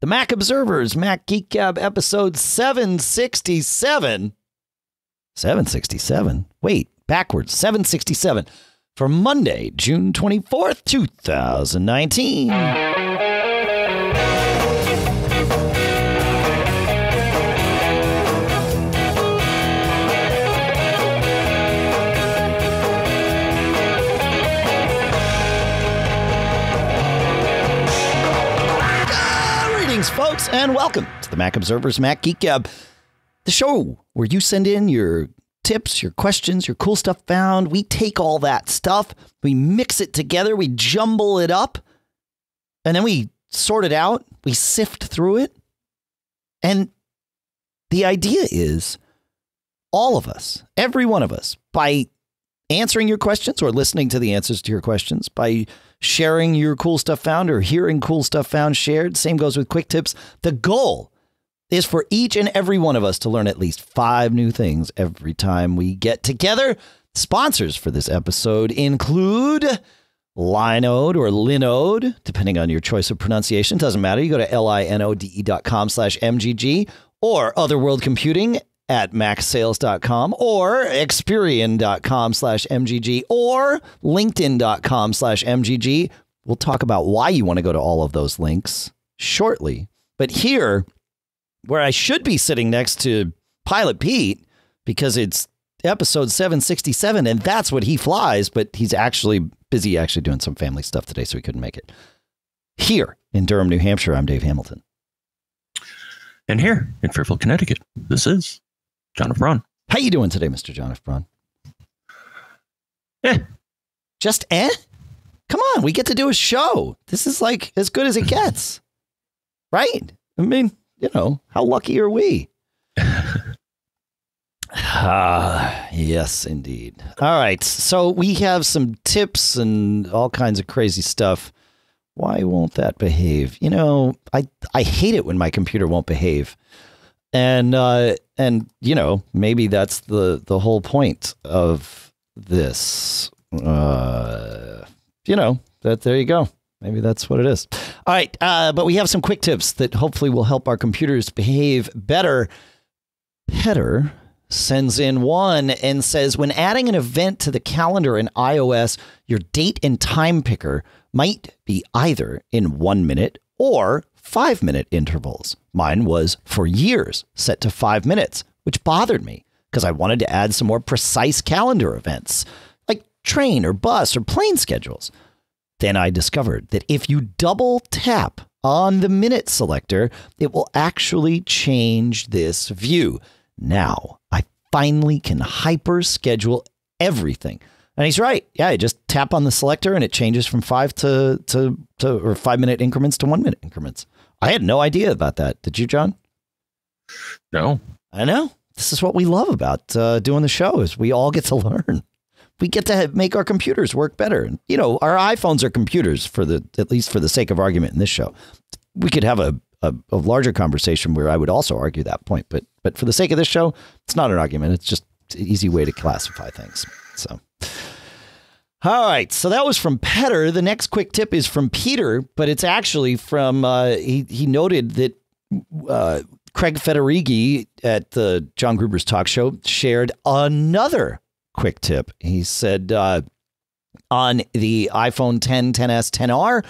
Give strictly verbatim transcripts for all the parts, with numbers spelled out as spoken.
The Mac Observer's Mac Geek Gab episode seven sixty-seven. seven sixty-seven? Wait, backwards. seven sixty-seven for Monday, June twenty-fourth, two thousand nineteen. Folks, and welcome to the Mac Observer's Mac Geek Gab, the show where you send in your tips, your questions, your cool stuff found. We take all that stuff, we mix it together, we jumble it up, and then we sort it out, we sift through it. And the idea is all of us, every one of us, by answering your questions or listening to the answers to your questions, by sharing your cool stuff found or hearing cool stuff found shared. Same goes with quick tips. The goal is for each and every one of us to learn at least five new things every time we get together. Sponsors for this episode include Linode or Linode, depending on your choice of pronunciation. Doesn't matter. You go to linode dot com slash M G G or Other World Computing at Mac Sales dot com or Experian dot com slash M G G or LinkedIn dot com slash M G G. We'll talk about why you want to go to all of those links shortly. But here, where I should be sitting next to Pilot Pete, because it's episode seven sixty-seven and that's what he flies, but he's actually busy actually doing some family stuff today, so he couldn't make it. Here in Durham, New Hampshire, I'm Dave Hamilton. And here in Fairfield, Connecticut, this is John F. Braun. How you doing today, Mister John F. Braun? Eh. Just eh? Come on, we get to do a show. This is like as good as it gets. Right? I mean, you know, how lucky are we? Ah, yes, indeed. All right. So we have some tips and all kinds of crazy stuff. Why won't that behave? You know, I, I hate it when my computer won't behave. And, uh, and, you know, maybe that's the, the whole point of this, uh, you know, that there you go. Maybe that's what it is. All right. Uh, but we have some quick tips that hopefully will help our computers behave better. Peter sends in one and says, when adding an event to the calendar in iOS, your date and time picker might be either in one minute or five minute intervals. Mine was for years set to five minutes, which bothered me because I wanted to add some more precise calendar events like train or bus or plane schedules. Then I discovered that if you double tap on the minute selector, it will actually change this view. Now I finally can hyper schedule everything. And he's right. Yeah, you just tap on the selector and it changes from five to to, to or five minute increments to one minute increments. I had no idea about that. Did you, John? No. I know. This is what we love about uh, doing the show is we all get to learn. We get to make our computers work better. And, you know, our iPhones are computers for the at least for the sake of argument in this show. We could have a, a, a larger conversation where I would also argue that point. But but for the sake of this show, it's not an argument. It's just an easy way to classify things. So. All right. So that was from Petter. The next quick tip is from Peter, but it's actually from uh, he, he noted that uh, Craig Federighi at the John Gruber's talk show shared another quick tip. He said uh, on the iPhone ten, ten S, ten R,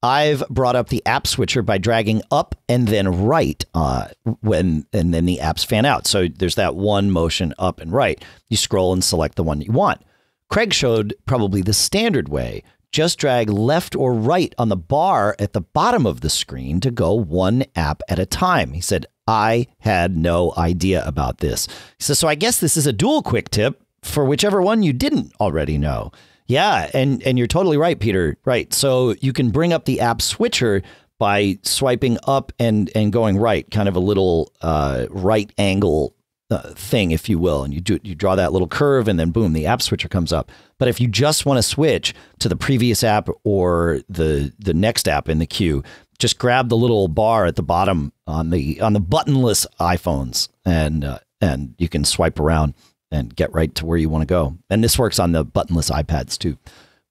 I've brought up the app switcher by dragging up and then right uh, when and then the apps fan out. So there's that one motion up and right. You scroll and select the one you want. Craig showed probably the standard way. Just drag left or right on the bar at the bottom of the screen to go one app at a time. He said, I had no idea about this. He says, so I guess this is a dual quick tip for whichever one you didn't already know. Yeah, and, and you're totally right, Peter. Right. So you can bring up the app switcher by swiping up and, and going right, kind of a little uh, right angle Uh, thing, if you will, and you do you draw that little curve and then boom, the app switcher comes up. But if you just want to switch to the previous app or the the next app in the queue, just grab the little bar at the bottom on the on the buttonless iPhones and uh, and you can swipe around and get right to where you want to go. And this works on the buttonless iPads too.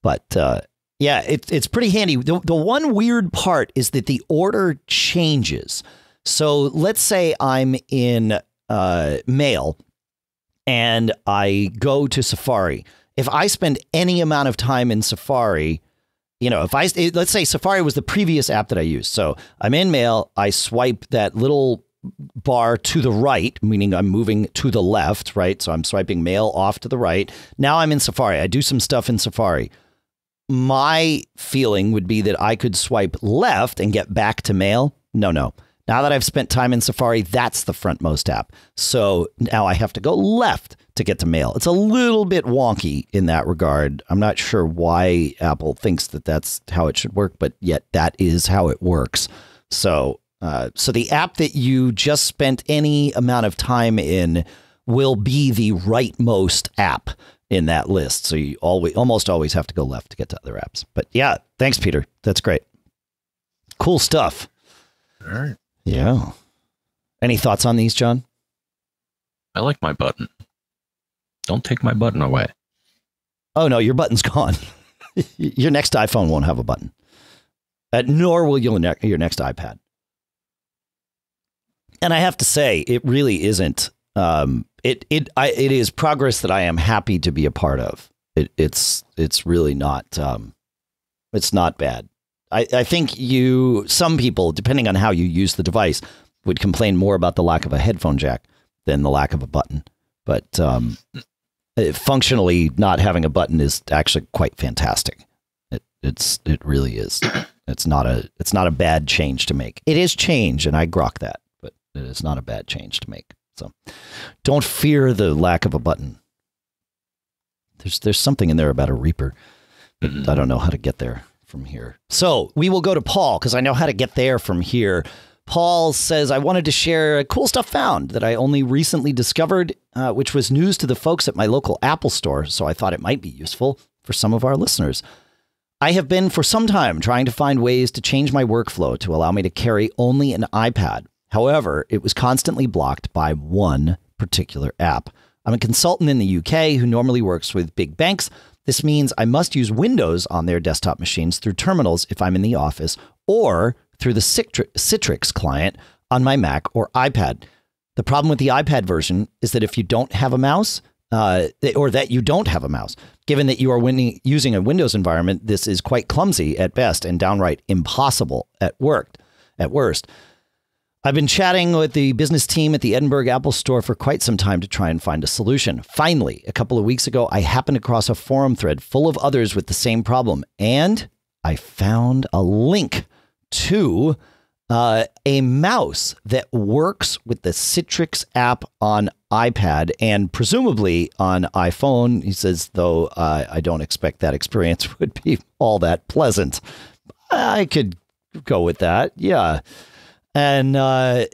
But uh, Yeah, it, it's pretty handy. The, the one weird part is that the order changes. So let's say I'm in uh, Mail and I go to Safari. If I spend any amount of time in Safari, you know, if I let's say Safari was the previous app that I used. So I'm in Mail. I swipe that little bar to the right, meaning I'm moving to the left. Right. So I'm swiping Mail off to the right. Now I'm in Safari. I do some stuff in Safari. My feeling would be that I could swipe left and get back to Mail. No, no. Now that I've spent time in Safari, that's the frontmost app. So now I have to go left to get to Mail. It's a little bit wonky in that regard. I'm not sure why Apple thinks that that's how it should work, but yet that is how it works. So uh, so the app that you just spent any amount of time in will be the rightmost app in that list. So you always almost always have to go left to get to other apps. But yeah, thanks, Peter. That's great. Cool stuff. All right. Yeah. Any thoughts on these, John? I like my button. Don't take my button away. Oh, no, your button's gone. Your next iPhone won't have a button, uh, nor will your ne- your next iPad. And I have to say, it really isn't. Um, it it I, it is progress that I am happy to be a part of. It, it's it's really not. Um, it's not bad. I, I think you some people, depending on how you use the device, would complain more about the lack of a headphone jack than the lack of a button. But um, functionally, not having a button is actually quite fantastic. It, it's it really is. It's not a it's not a bad change to make. It is change, and I grok that, but it is not a bad change to make. So don't fear the lack of a button. There's there's something in there about a Reaper, but I don't know how to get there from here. So we will go to Paul because I know how to get there from here. Paul says, I wanted to share a cool stuff found that I only recently discovered, uh, which was news to the folks at my local Apple store. So I thought it might be useful for some of our listeners. I have been for some time trying to find ways to change my workflow to allow me to carry only an iPad. However, it was constantly blocked by one particular app. I'm a consultant in the U K who normally works with big banks. This means I must use Windows on their desktop machines through terminals if I'm in the office, or through the Citrix client on my Mac or iPad. The problem with the iPad version is that if you don't have a mouse, uh, or that you don't have a mouse, given that you are winning, using a Windows environment, this is quite clumsy at best and downright impossible at work, at worst. I've been chatting with the business team at the Edinburgh Apple Store for quite some time to try and find a solution. Finally, a couple of weeks ago, I happened across a forum thread full of others with the same problem, and I found a link to uh, a mouse that works with the Citrix app on iPad and presumably on iPhone. He says, though, uh, I don't expect that experience would be all that pleasant. I could go with that. Yeah. And uh,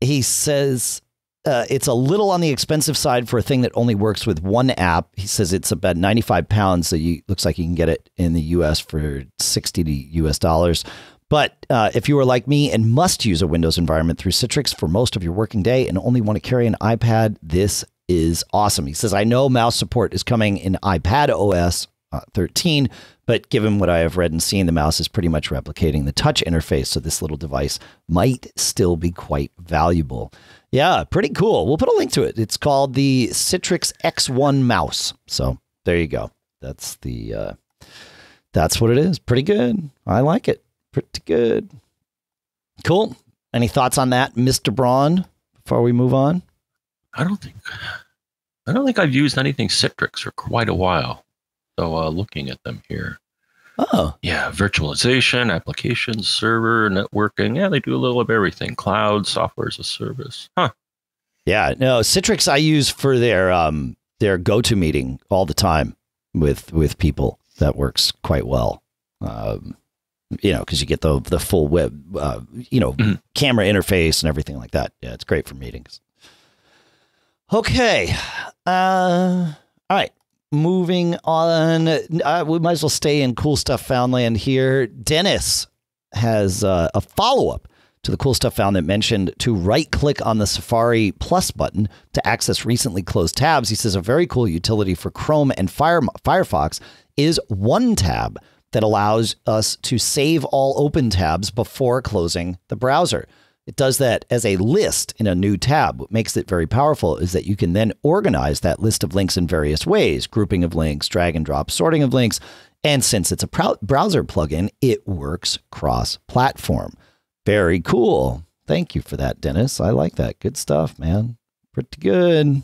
he says uh, it's a little on the expensive side for a thing that only works with one app. He says it's about ninety-five pounds. So you looks like you can get it in the U S for sixty U S dollars. But uh, if you are like me and must use a Windows environment through Citrix for most of your working day and only want to carry an iPad, this is awesome. He says, I know mouse support is coming in iPad O S Uh, thirteen, but given what I have read and seen, the mouse is pretty much replicating the touch interface, so this little device might still be quite valuable. Yeah, pretty cool. We'll put a link to it. It's called the Citrix X one mouse. So there you go. That's the uh, that's what it is. Pretty good. I like it. Pretty good. Cool. Any thoughts on that, Mister Braun, before we move on? I don't think I don't think I've used anything Citrix for quite a while. So uh, looking at them here. Oh. Yeah, virtualization, applications, server, networking. Yeah, they do a little of everything. Cloud, software as a service. Huh. Yeah, no, Citrix I use for their um their go-to meeting all the time with with people. That works quite well. Um you know, because you get the the full web uh, you know, mm-hmm. camera interface and everything like that. Yeah, it's great for meetings. Okay. Uh all right. Moving on, uh, we might as well stay in Cool Stuff Found land here. Dennis has uh, a follow-up to the Cool Stuff Found that mentioned to right-click on the Safari Plus button to access recently closed tabs. He says a very cool utility for Chrome and Fire Firefox is OneTab. that allows us to save all open tabs before closing the browser. It does that as a list in a new tab. What makes it very powerful is that you can then organize that list of links in various ways, grouping of links, drag and drop, sorting of links. And since it's a browser plugin, it works cross-platform. Very cool. Thank you for that, Dennis. I like that. Good stuff, man. Pretty good.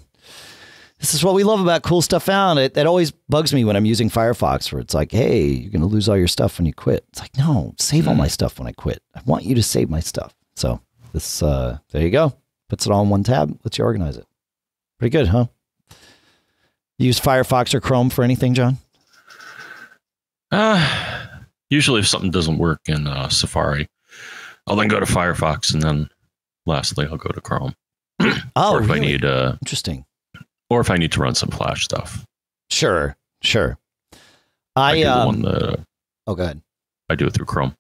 This is what we love about cool stuff found. It, it always bugs me when I'm using Firefox, where it's like, hey, you're going to lose all your stuff when you quit. It's like, no, save all my stuff when I quit. I want you to save my stuff. So this, uh, there you go. Puts it all in one tab. Lets you organize it. Pretty good, huh? You use Firefox or Chrome for anything, John? Uh, usually if something doesn't work in uh, Safari, I'll then go to Firefox, and then lastly, I'll go to Chrome. Oh, or if really? I need, uh, interesting. Or if I need to run some Flash stuff. Sure, sure. I, I do um, the one that, oh, go ahead. I do it through Chrome.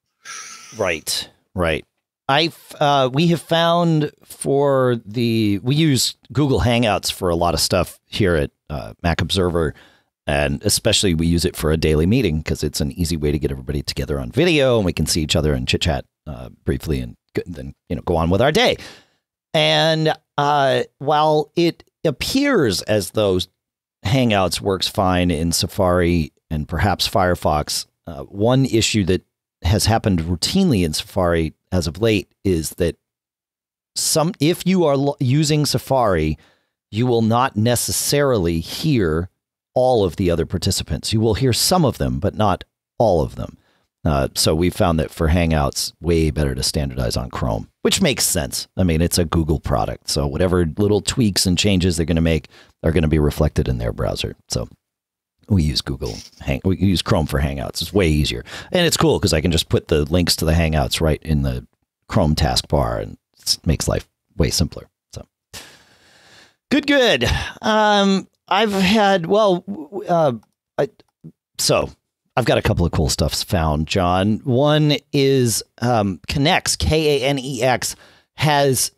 Right, right. I uh, we have found for the we use Google Hangouts for a lot of stuff here at uh, Mac Observer, and especially we use it for a daily meeting because it's an easy way to get everybody together on video, and we can see each other and chit chat uh, briefly, and then you know go on with our day. And uh, while it appears as though Hangouts works fine in Safari and perhaps Firefox, uh, one issue that has happened routinely in Safari as of late is that some, if you are using Safari, you will not necessarily hear all of the other participants. You will hear some of them, but not all of them. Uh, so we found that for Hangouts, way better to standardize on Chrome, which makes sense. I mean, it's a Google product, so whatever little tweaks and changes they're going to make are going to be reflected in their browser. So we use Google, hang, we use Chrome for Hangouts. It's way easier. And it's cool because I can just put the links to the Hangouts right in the Chrome taskbar, and it makes life way simpler. So good, good. Um, I've had, well, uh, I, so I've got a couple of cool stuffs found, John. One is um, Kinex, K A N E X, has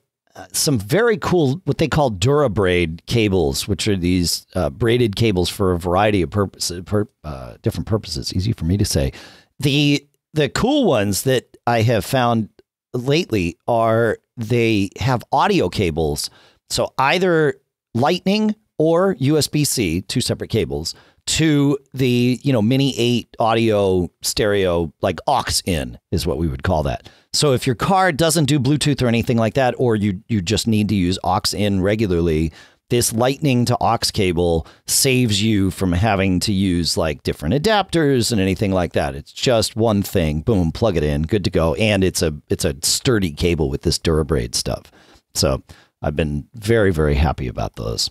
some very cool, what they call DuraBraid cables, which are these uh, braided cables for a variety of purposes, per, uh, different purposes. Easy for me to say. The the cool ones that I have found lately are they have audio cables. So either Lightning or U S B C, two separate cables, to the, you know, mini eight audio stereo, like aux in is what we would call that. So if your car doesn't do Bluetooth or anything like that, or you you just need to use aux in regularly, this Lightning to aux cable saves you from having to use like different adapters and anything like that. It's just one thing. Boom, plug it in, good to go. And it's a it's a sturdy cable with this DuraBraid stuff. So I've been very, very happy about those.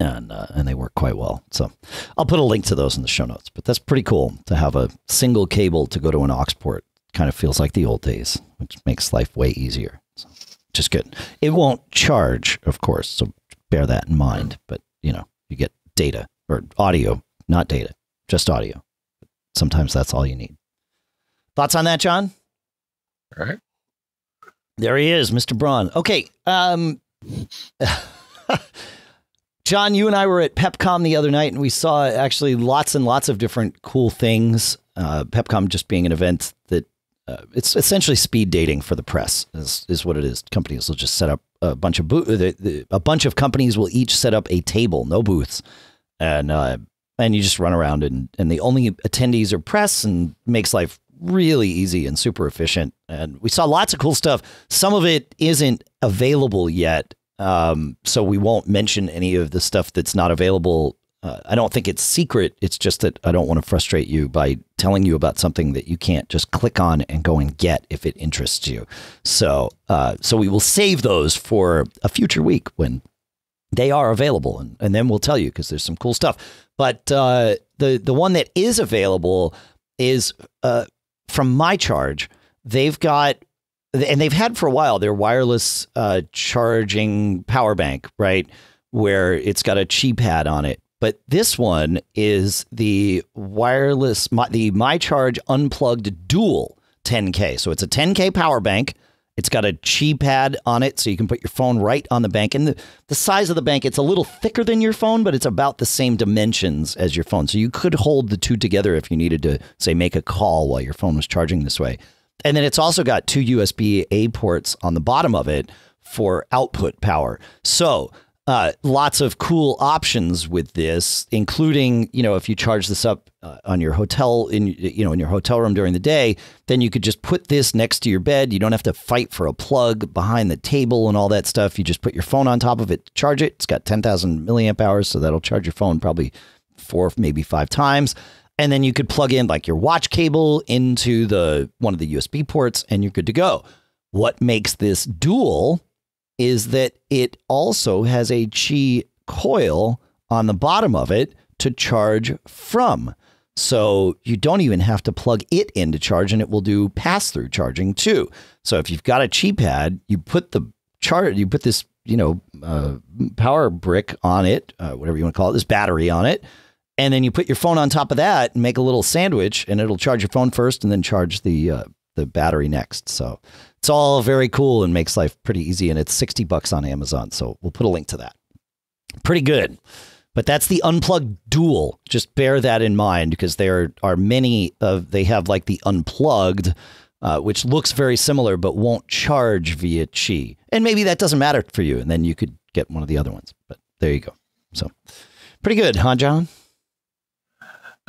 And uh, and they work quite well. So I'll put a link to those in the show notes. But that's pretty cool to have a single cable to go to an aux port. Kind of feels like the old days, which makes life way easier. So, which is good. It won't charge, of course. So bear that in mind. But, you know, you get data or audio, not data, just audio. Sometimes that's all you need. Thoughts on that, John? All right. There he is, Mister Braun. Okay. Um John, you and I were at Pepcom the other night, and we saw actually lots and lots of different cool things. Uh, Pepcom just being an event that uh, it's essentially speed dating for the press is, is what it is. Companies will just set up a bunch of booth. A bunch of companies will each set up a table, no booths, and uh, and you just run around, and and the only attendees are press, and makes life really easy and super efficient. And we saw lots of cool stuff. Some of it isn't available yet. Um, so we won't mention any of the stuff that's not available. Uh, I don't think it's secret. It's just that I don't want to frustrate you by telling you about something that you can't just click on and go and get if it interests you. So, uh, so we will save those for a future week when they are available, and, and then we'll tell you, because there's some cool stuff. But, uh, the, the one that is available is, uh, from MyCharge. They've got, and they've had for a while, their wireless uh, charging power bank, right, where it's got a Qi pad on it. But this one is the wireless, the MyCharge Unplugged Dual ten K. So it's a ten K power bank It's got a Qi pad on it, so you can put your phone right on the bank. And the, the size of the bank, it's a little thicker than your phone, but it's about the same dimensions as your phone. So you could hold the two together if you needed to, say, make a call while your phone was charging this way. And then it's also got two U S B A ports on the bottom of it for output power. So uh, lots of cool options with this, including, you know, if you charge this up uh, on your hotel, in you know, in your hotel room during the day, then you could just put this next to your bed. You don't have to fight for a plug behind the table and all that stuff. You just put your phone on top of it, charge it. It's got ten thousand milliamp hours, so that'll charge your phone probably four, maybe five times. And then you could plug in like your watch cable into the one of the U S B ports and you're good to go. What makes this dual is that it also has a Qi coil on the bottom of it to charge from. So you don't even have to plug it in to charge, and it will do pass-through charging too. So if you've got a Qi pad, you put the charge, you put this, you know, uh, power brick on it, uh, whatever you want to call it, this battery on it, and then you put your phone on top of that and make a little sandwich, and it'll charge your phone first and then charge the uh, the battery next. So it's all very cool and makes life pretty easy. And it's sixty bucks on Amazon. So we'll put a link to that. Pretty good. But that's the unplugged dual. Just bear that in mind, because there are many of, they have like the unplugged, uh, which looks very similar, but won't charge via Qi. And maybe that doesn't matter for you. And then you could get one of the other ones, but there you go. So pretty good, huh, John?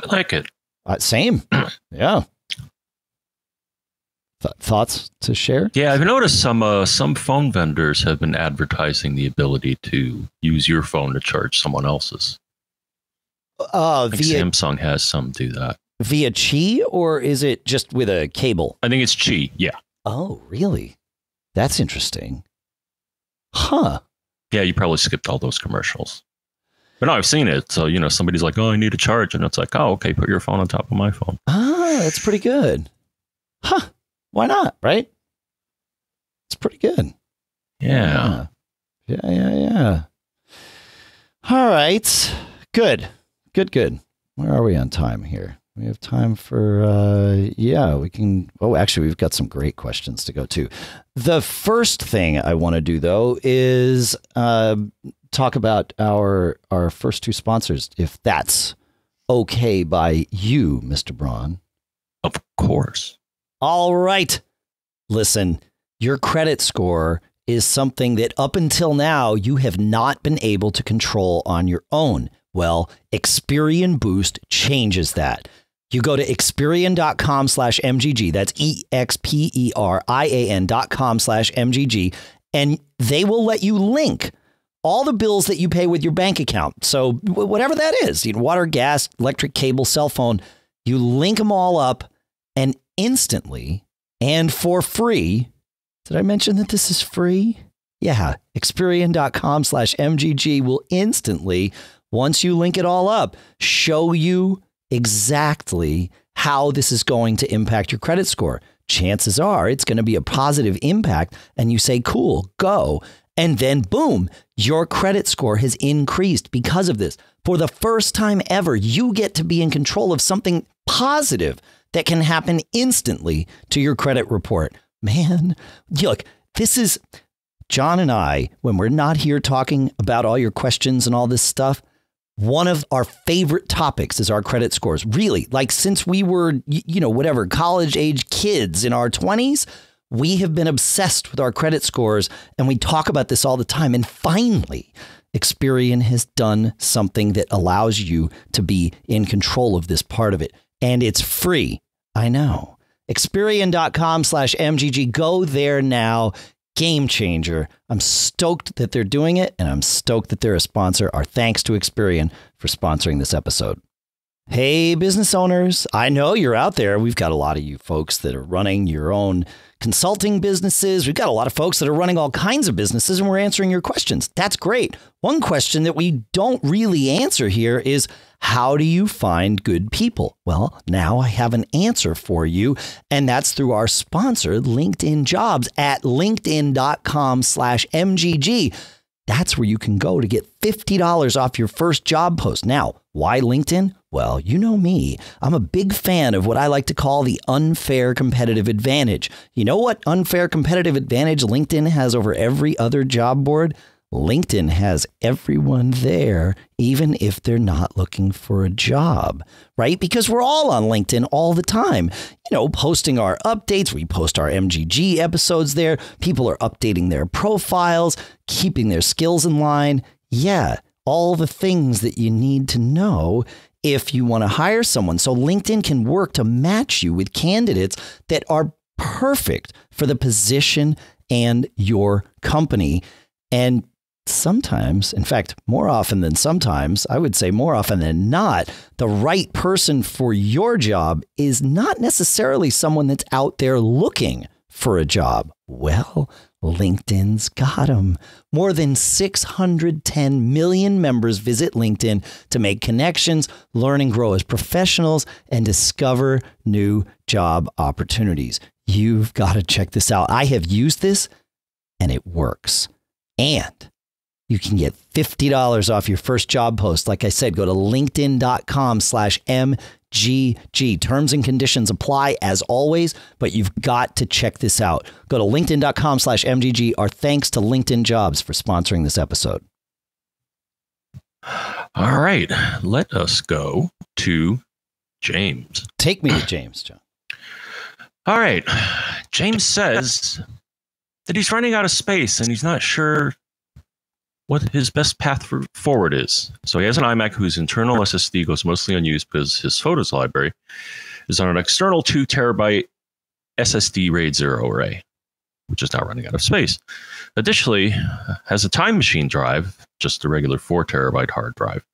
I like it. Uh, same. Yeah. Th thoughts to share? Yeah, I've noticed some uh, some phone vendors have been advertising the ability to use your phone to charge someone else's. Uh, I think via, Samsung has some do that. Via Qi, or is it just with a cable? I think it's Qi, yeah. Oh, really? That's interesting. Huh. Yeah, you probably skipped all those commercials. But no, I've seen it. So, you know, somebody's like, oh, I need a charge. And it's like, oh, okay, put your phone on top of my phone. Ah, that's pretty good. Huh. Why not? Right? It's pretty good. Yeah. Yeah. Yeah. Yeah. All right. Good. Good. Good. Where are we on time here? We have time for, uh, yeah, we can. Oh, actually, we've got some great questions to go to. The first thing I want to do, though, is uh, talk about our, our first two sponsors, if that's okay by you, Mister Braun. Of course. All right. Listen, your credit score is something that up until now you have not been able to control on your own. Well, Experian Boost changes that. You go to Experian.com slash MGG. That's E X P E R I A N dot com slash M G G. And they will let you link all the bills that you pay with your bank account. So whatever that is, you know, water, gas, electric, cable, cell phone, you link them all up and instantly and for free. Did I mention that this is free? Yeah. Experian.com slash MGG will instantly, once you link it all up, show you exactly how this is going to impact your credit score. Chances are it's going to be a positive impact. And you say, cool, go. And then boom, your credit score has increased because of this. For the first time ever, you get to be in control of something positive that can happen instantly to your credit report. Man, look, this is John and I, when we're not here talking about all your questions and all this stuff, one of our favorite topics is our credit scores. Really, like since we were, you know, whatever, college age kids in our twenties, we have been obsessed with our credit scores and we talk about this all the time. And finally, Experian has done something that allows you to be in control of this part of it. And it's free. I know. Experian.com slash MGG. Go there now. Game changer. I'm stoked that they're doing it. And I'm stoked that they're a sponsor. Our thanks to Experian for sponsoring this episode. Hey, business owners. I know you're out there. We've got a lot of you folks that are running your own consulting businesses. We've got a lot of folks that are running all kinds of businesses and we're answering your questions. That's great. One question that we don't really answer here is, how do you find good people? Well, now I have an answer for you, and that's through our sponsor, LinkedIn Jobs at linkedin.com slash MGG. That's where you can go to get fifty dollars off your first job post. Now, why LinkedIn? Well, you know me. I'm a big fan of what I like to call the unfair competitive advantage. You know what unfair competitive advantage LinkedIn has over every other job board? LinkedIn has everyone there, even if they're not looking for a job, right? Because we're all on LinkedIn all the time, you know, posting our updates. We post our M G G episodes there. People are updating their profiles, keeping their skills in line. Yeah, all the things that you need to know if you want to hire someone. So LinkedIn can work to match you with candidates that are perfect for the position and your company. And sometimes, in fact, more often than sometimes, I would say more often than not, the right person for your job is not necessarily someone that's out there looking for a job. Well, LinkedIn's got them. More than six hundred ten million members visit LinkedIn to make connections, learn and grow as professionals, and discover new job opportunities. You've got to check this out. I have used this and it works. And you can get fifty dollars off your first job post. Like I said, go to linkedin dot com slash M G G. Terms and conditions apply as always, but you've got to check this out. Go to linkedin dot com slash M G G. Our thanks to LinkedIn Jobs for sponsoring this episode. All right. Let us go to James. Take me to James, John. All right. James says that he's running out of space and he's not sure what his best path for forward is. So he has an iMac whose internal S S D goes mostly unused because his photos library is on an external two terabyte S S D RAID zero array, which is now running out of space. Additionally, has a Time Machine drive, just a regular four terabyte hard drive,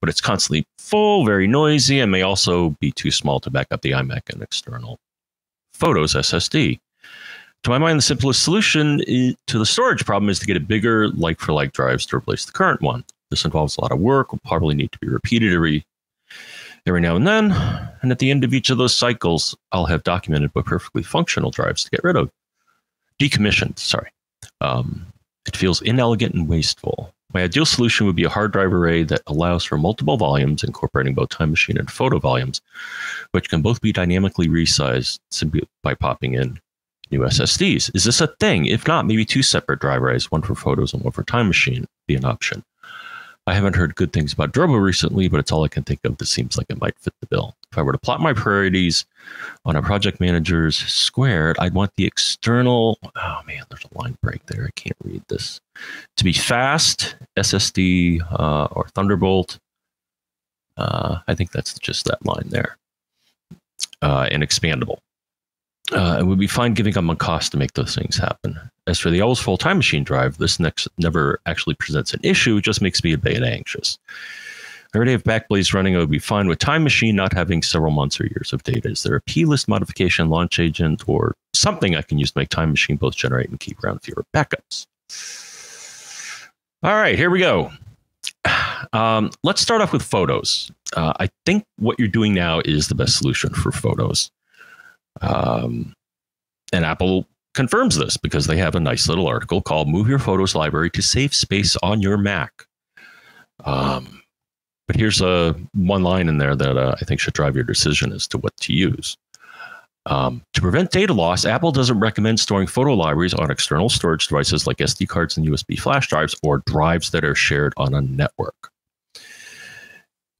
but it's constantly full, very noisy, and may also be too small to back up the iMac and external photos S S D. To my mind, the simplest solution to the storage problem is to get a bigger like-for-like drives to replace the current one. This involves a lot of work, will probably need to be repeated every, every now and then. And at the end of each of those cycles, I'll have documented but perfectly functional drives to get rid of. Decommissioned, sorry. Um, it feels inelegant and wasteful. My ideal solution would be a hard drive array that allows for multiple volumes, incorporating both Time Machine and photo volumes, which can both be dynamically resized simply by popping in new S S Ds. Is this a thing? If not, maybe two separate drive arrays, one for photos and one for Time Machine, be an option. I haven't heard good things about Drobo recently, but it's all I can think of that seems like it might fit the bill. If I were to plot my priorities on a project manager's squared, I'd want the external, oh man, there's a line break there. I can't read this. To be fast, S S D uh, or Thunderbolt. Uh, I think that's just that line there. Uh, and expandable. Uh, it would be fine giving up on cost to make those things happen. As for the always full Time Machine drive, this next never actually presents an issue. It just makes me a bit anxious. I already have Backblaze running. It would be fine with Time Machine not having several months or years of data. Is there a plist modification, launch agent, or something I can use to make Time Machine both generate and keep around fewer backups? All right, here we go. Um, let's start off with photos. Uh, I think what you're doing now is the best solution for photos. Um, and Apple confirms this because they have a nice little article called Move Your Photos Library to Save Space on Your Mac. Um, but here's a one line in there that uh, I think should drive your decision as to what to use. Um, to prevent data loss, Apple doesn't recommend storing photo libraries on external storage devices like S D cards and U S B flash drives or drives that are shared on a network.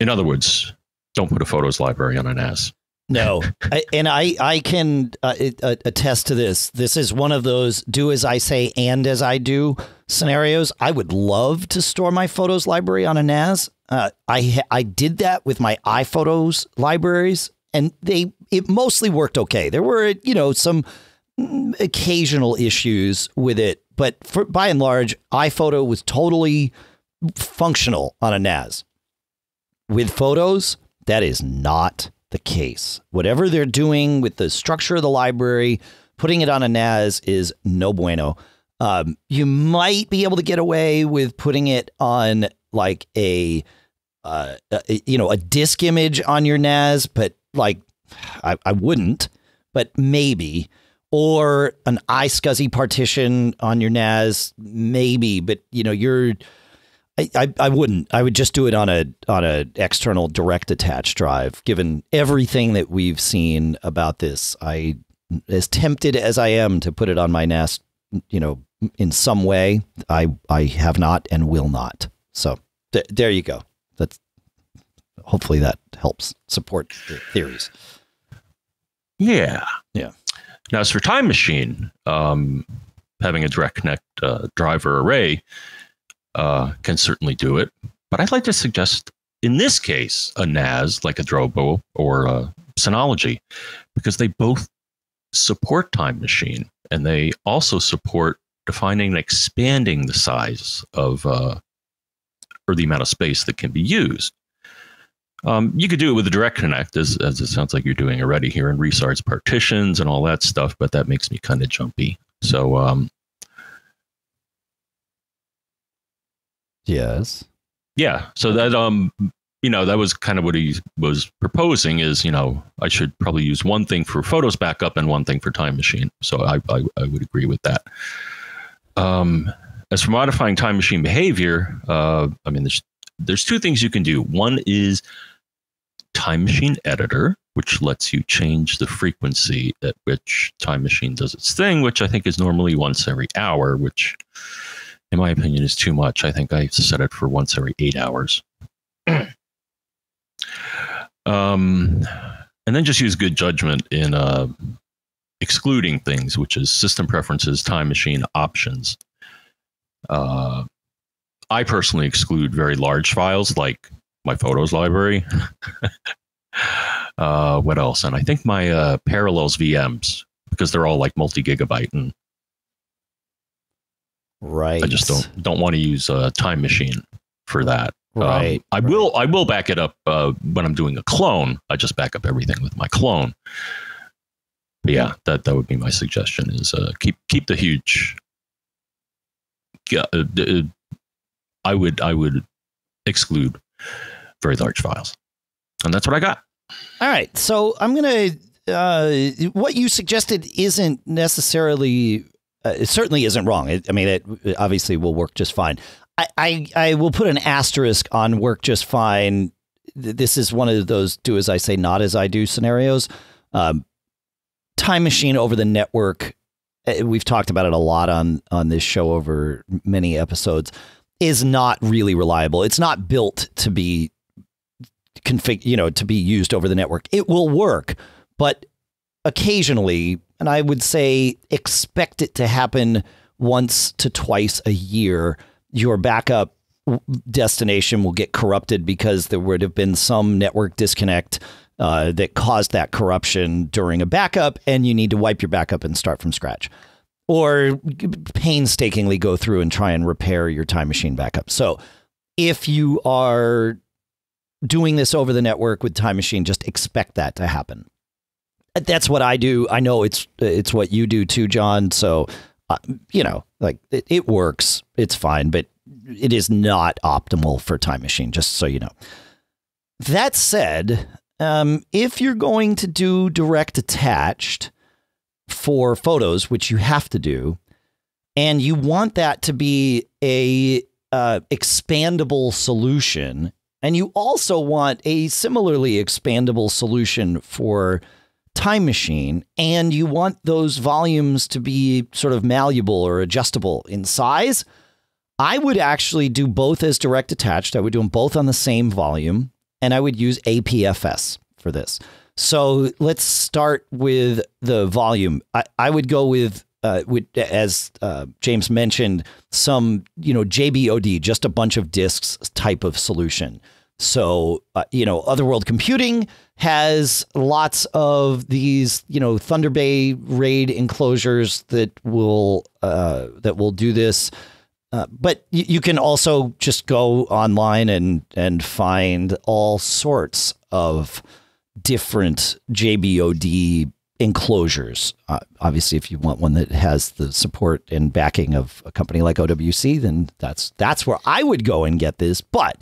In other words, don't put a photos library on a N A S. No. I, and I, I can uh, uh, attest to this. This is one of those do as I say and as I do scenarios. I would love to store my photos library on a N A S. Uh, I I did that with my iPhotos libraries and they it mostly worked okay. There were, you know, some occasional issues with it, but for, by and large, iPhoto was totally functional on a N A S. With photos, that is not the case. Whatever they're doing with the structure of the library, putting it on a N A S is no bueno. Um, you might be able to get away with putting it on like a, uh, a you know, a disk image on your N A S, but like I, I wouldn't, but maybe, or an iSCSI partition on your N A S, maybe, but you know, you're I, I, I wouldn't. I would just do it on a on a external direct attach drive. Given everything that we've seen about this, I, as tempted as I am to put it on my N A S, you know, in some way, I I have not and will not. So th there you go. That's hopefully that helps support the theories. Yeah, yeah. Now as for Time Machine, um, having a direct connect uh, driver array. Uh, can certainly do it, but I'd like to suggest in this case a N A S like a Drobo or a Synology, because they both support Time Machine and they also support defining and expanding the size of uh, or the amount of space that can be used. Um, you could do it with a direct connect, as, as it sounds like you're doing already here, in restarts partitions and all that stuff, but that makes me kind of jumpy. So um, yes. Yeah. So that, um, you know, that was kind of what he was proposing is, you know, I should probably use one thing for photos backup and one thing for Time Machine. So I, I, I would agree with that. Um, as for modifying Time Machine behavior, uh, I mean, there's, there's two things you can do. One is Time Machine Editor, which lets you change the frequency at which Time Machine does its thing, which I think is normally once every hour, which in my opinion is too much. I think I set it for once every eight hours. um, and then just use good judgment in uh, excluding things, which is system preferences, Time Machine, options. Uh, I personally exclude very large files like my photos library. uh, what else? And I think my uh, Parallels V Ms, because they're all like multi-gigabyte and right. I just don't don't want to use a Time Machine for that. Right. Um, I right. will I will back it up uh, when I'm doing a clone. I just back up everything with my clone. But yeah, that that would be my suggestion: is uh, keep keep the huge. Yeah, uh, I would I would exclude very large files, and that's what I got. All right, so I'm gonna uh, what you suggested isn't necessarily. Uh, it certainly isn't wrong. It, I mean, it, it obviously will work just fine. I, I, I will put an asterisk on work just fine. This is one of those do as I say, not as I do scenarios. Um, Time Machine over the network. We've talked about it a lot on, on this show over many episodes, is not really reliable. It's not built to be config, you know, to be used over the network. It will work, but occasionally, and I would say expect it to happen once to twice a year, your backup destination will get corrupted because there would have been some network disconnect uh, that caused that corruption during a backup, and you need to wipe your backup and start from scratch, or painstakingly go through and try and repair your Time Machine backup. So if you are doing this over the network with Time Machine, just expect that to happen. That's what I do. I know it's it's what you do too, John. So, uh, you know, like it, it works. It's fine, but it is not optimal for Time Machine, just so you know. That said, um, if you're going to do direct attached for photos, which you have to do, and you want that to be a uh, expandable solution, and you also want a similarly expandable solution for Time Machine, and you want those volumes to be sort of malleable or adjustable in size, I would actually do both as direct attached. I would do them both on the same volume, and I would use A P F S for this. So let's start with the volume. I, I would go with, uh, with as uh, James mentioned, some, you know, J B O D, just a bunch of disks type of solution. So, uh, you know, Other World Computing has lots of these, you know, Thunder Bay RAID enclosures that will uh, that will do this. Uh, but you, you can also just go online and and find all sorts of different J B O D enclosures. Uh, obviously, if you want one that has the support and backing of a company like O W C, then that's that's where I would go and get this. But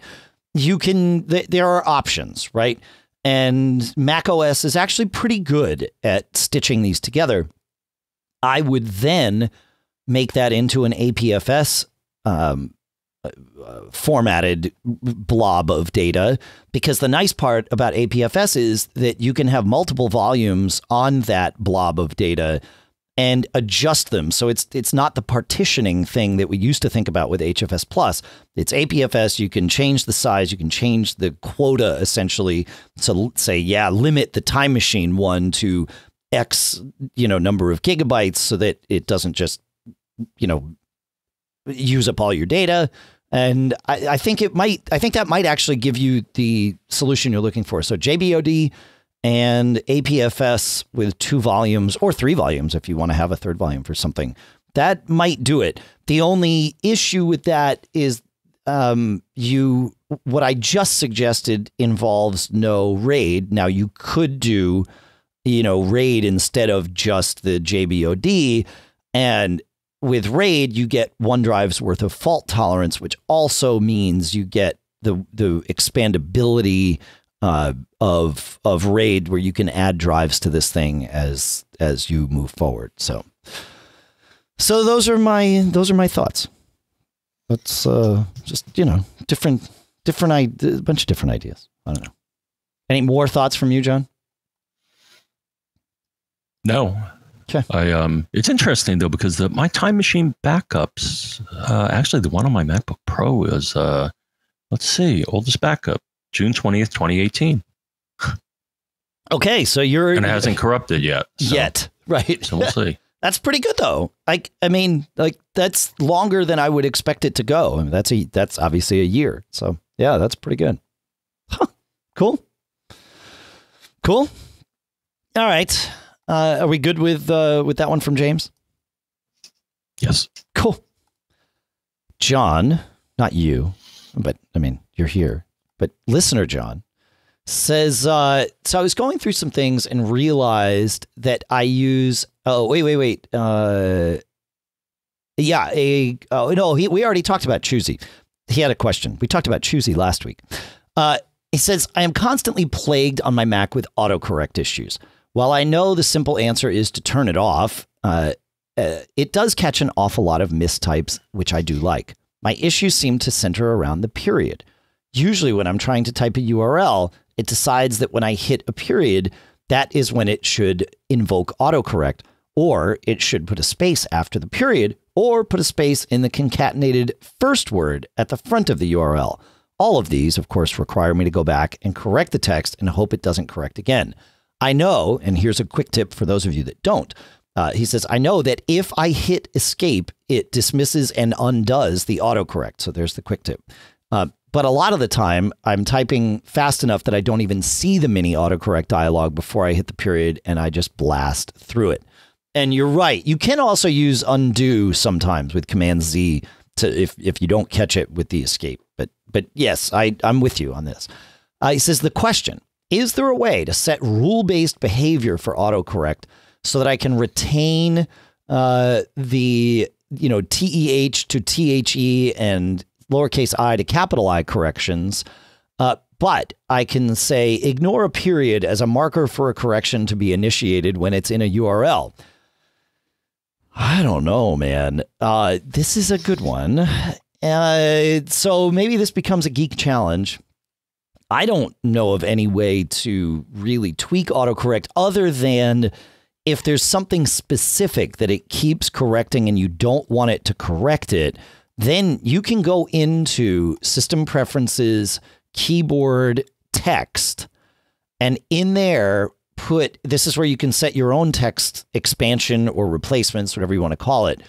you can, th there are options, right? And macOS is actually pretty good at stitching these together. I would then make that into an A P F S um, uh, formatted blob of data, because the nice part about A P F S is that you can have multiple volumes on that blob of data and adjust them. So it's it's not the partitioning thing that we used to think about with H F S Plus. It's A P F S. You can change the size. You can change the quota, essentially, to say, yeah, limit the Time Machine one to X, you know, number of gigabytes, so that it doesn't just, you know, use up all your data. And I, I think it might I think that might actually give you the solution you're looking for. So J B O D and A P F S with two volumes, or three volumes if you want to have a third volume for something, that might do it. The only issue with that is um, you what I just suggested involves no RAID. Now, you could do, you know, RAID instead of just the J B O D, and with RAID, you get OneDrive's worth of fault tolerance, which also means you get the the expandability Uh, of of RAID, where you can add drives to this thing as as you move forward. So, so those are my those are my thoughts. That's uh, just, you know, different different a bunch of different ideas. I don't know. Any more thoughts from you, John? No. Okay. I um, it's interesting though, because the my Time Machine backups, uh, actually the one on my MacBook Pro is uh, let's see, oldest backup. June twentieth, twenty eighteen. Okay, so you're... And it hasn't corrupted yet. So. Yet, right. So we'll see. That's pretty good, though. I, I mean, like, that's longer than I would expect it to go. I mean, that's, a, that's obviously a year. So, yeah, that's pretty good. Huh. Cool. Cool. All right. Uh, are we good with, uh, with that one from James? Yes. Cool. John, not you, but, I mean, you're here. But listener John says, uh, so I was going through some things and realized that I use, oh, wait, wait, wait. Uh, yeah, a, oh, no, he, we already talked about Choosy. He had a question. We talked about Choosy last week. Uh, he says, I am constantly plagued on my Mac with autocorrect issues. While I know the simple answer is to turn it off, uh, uh, it does catch an awful lot of mistypes, which I do like. My issues seem to center around the period. Usually when I'm trying to type a U R L, it decides that when I hit a period, that is when it should invoke autocorrect, or it should put a space after the period, or put a space in the concatenated first word at the front of the U R L. All of these, of course, require me to go back and correct the text and hope it doesn't correct again. I know, and here's a quick tip for those of you that don't. Uh, he says, I know that if I hit escape, it dismisses and undoes the autocorrect. So there's the quick tip. Uh, But a lot of the time, I'm typing fast enough that I don't even see the mini autocorrect dialog before I hit the period, and I just blast through it. And you're right. You can also use undo sometimes with Command-Z to if, if you don't catch it with the escape. But but yes, I, I'm with you on this. Uh, he says, the question, is there a way to set rule-based behavior for autocorrect so that I can retain uh, the, you know, T E H to T H E and lowercase I to capital I corrections, uh, but I can say ignore a period as a marker for a correction to be initiated when it's in a U R L. I don't know, man. Uh, this is a good one. Uh, so maybe this becomes a geek challenge. I don't know of any way to really tweak autocorrect other than if there's something specific that it keeps correcting and you don't want it to correct it. Then you can go into System Preferences, Keyboard, Text, and in there put, this is where you can set your own text expansion or replacements, whatever you want to call it.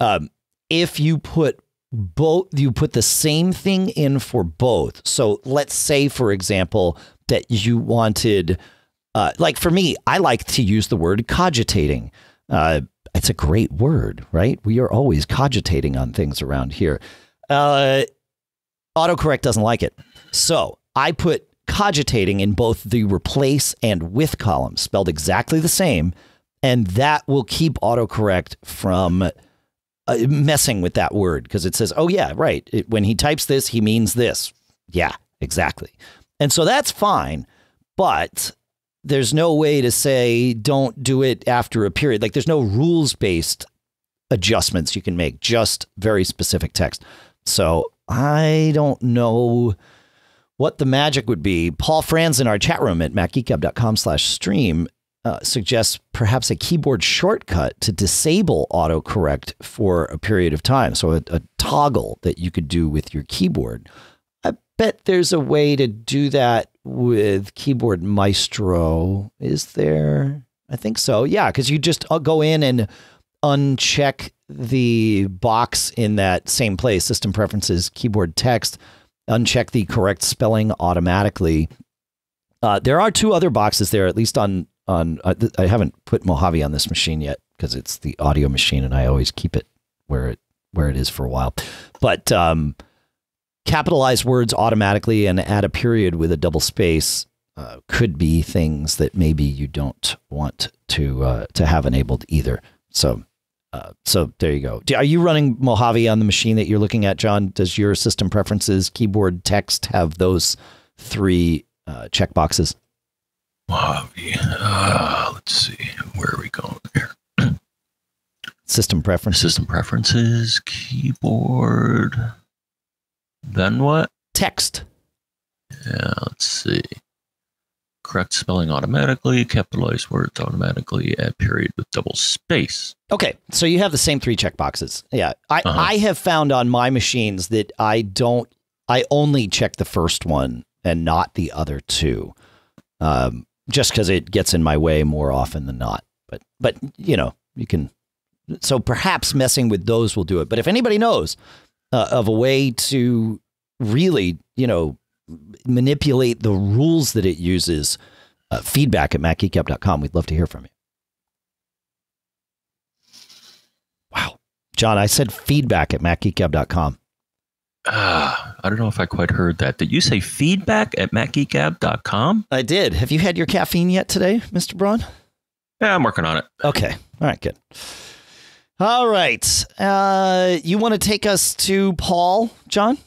Um, if you put both, you put the same thing in for both. So let's say, for example, that you wanted, uh, like for me, I like to use the word cogitating. Uh, It's a great word, right? We are always cogitating on things around here. Uh, autocorrect doesn't like it. So I put cogitating in both the replace and with columns, spelled exactly the same. And that will keep autocorrect from uh, messing with that word, because it says, oh, yeah, right. It, when he types this, he means this. Yeah, exactly. And so that's fine. But there's no way to say don't do it after a period. Like, there's no rules based adjustments you can make, just very specific text. So I don't know what the magic would be. Paul Franz in our chat room at mac geek gab dot com slash stream uh, suggests perhaps a keyboard shortcut to disable autocorrect for a period of time. So a, a toggle that you could do with your keyboard. I bet there's a way to do that with Keyboard Maestro. Is there? I think so. Yeah, because you just go in and uncheck the box in that same place, System Preferences, Keyboard Text, uncheck the correct spelling automatically. Uh, there are two other boxes there, at least on, on uh, I haven't put Mojave on this machine yet because it's the audio machine and I always keep it where it, where it is for a while. But um, capitalize words automatically and add a period with a double space uh, could be things that maybe you don't want to, uh, to have enabled either. So, uh, so there you go. Are you running Mojave on the machine that you're looking at, John? Does your System Preferences, Keyboard Text have those three uh, checkboxes? Mojave. Uh, let's see. Where are we going here? System Preferences. System Preferences, Keyboard. Then what? Text. Yeah, let's see. Correct spelling automatically, capitalize words automatically, add period with double space. Okay, so you have the same three checkboxes. Yeah, I, uh-huh. I have found on my machines that I don't, I only check the first one and not the other two, um, just because it gets in my way more often than not. But, but you know, you can, so perhaps messing with those will do it. But if anybody knows uh, of a way to really, you know, manipulate the rules that it uses, uh, feedback at mac geek gab dot com. We'd love to hear from you. Wow. John, I said feedback at mac geek gab dot com. Uh, I don't know if I quite heard that. Did you say feedback at mac geek gab dot com? I did. Have you had your caffeine yet today, Mister Braun? Yeah, I'm working on it. Okay. All right, good. All right. Uh, you want to take us to Paul, John?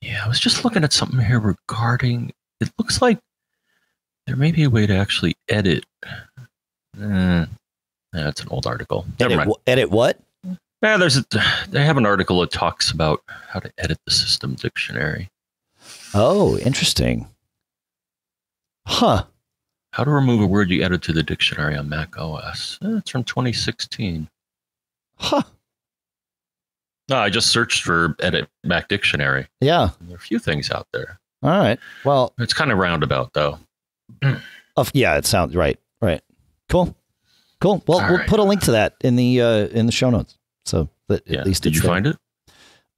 Yeah, I was just looking at something here regarding, it looks like there may be a way to actually edit. Uh, that's an old article. Never mind. Edit what? Yeah, there's a, they have an article that talks about how to edit the system dictionary. Oh, interesting. Huh. How to remove a word you edit to the dictionary on Mac O S. Eh, it's from twenty sixteen. Huh. No, I just searched for edit Mac dictionary. Yeah. There are a few things out there. All right. Well, it's kind of roundabout, though. Of, yeah, it sounds right. Right. Cool. Cool. Well, all we'll right. put a link to that in the uh, in the show notes. So that yeah. at least did you there. find it?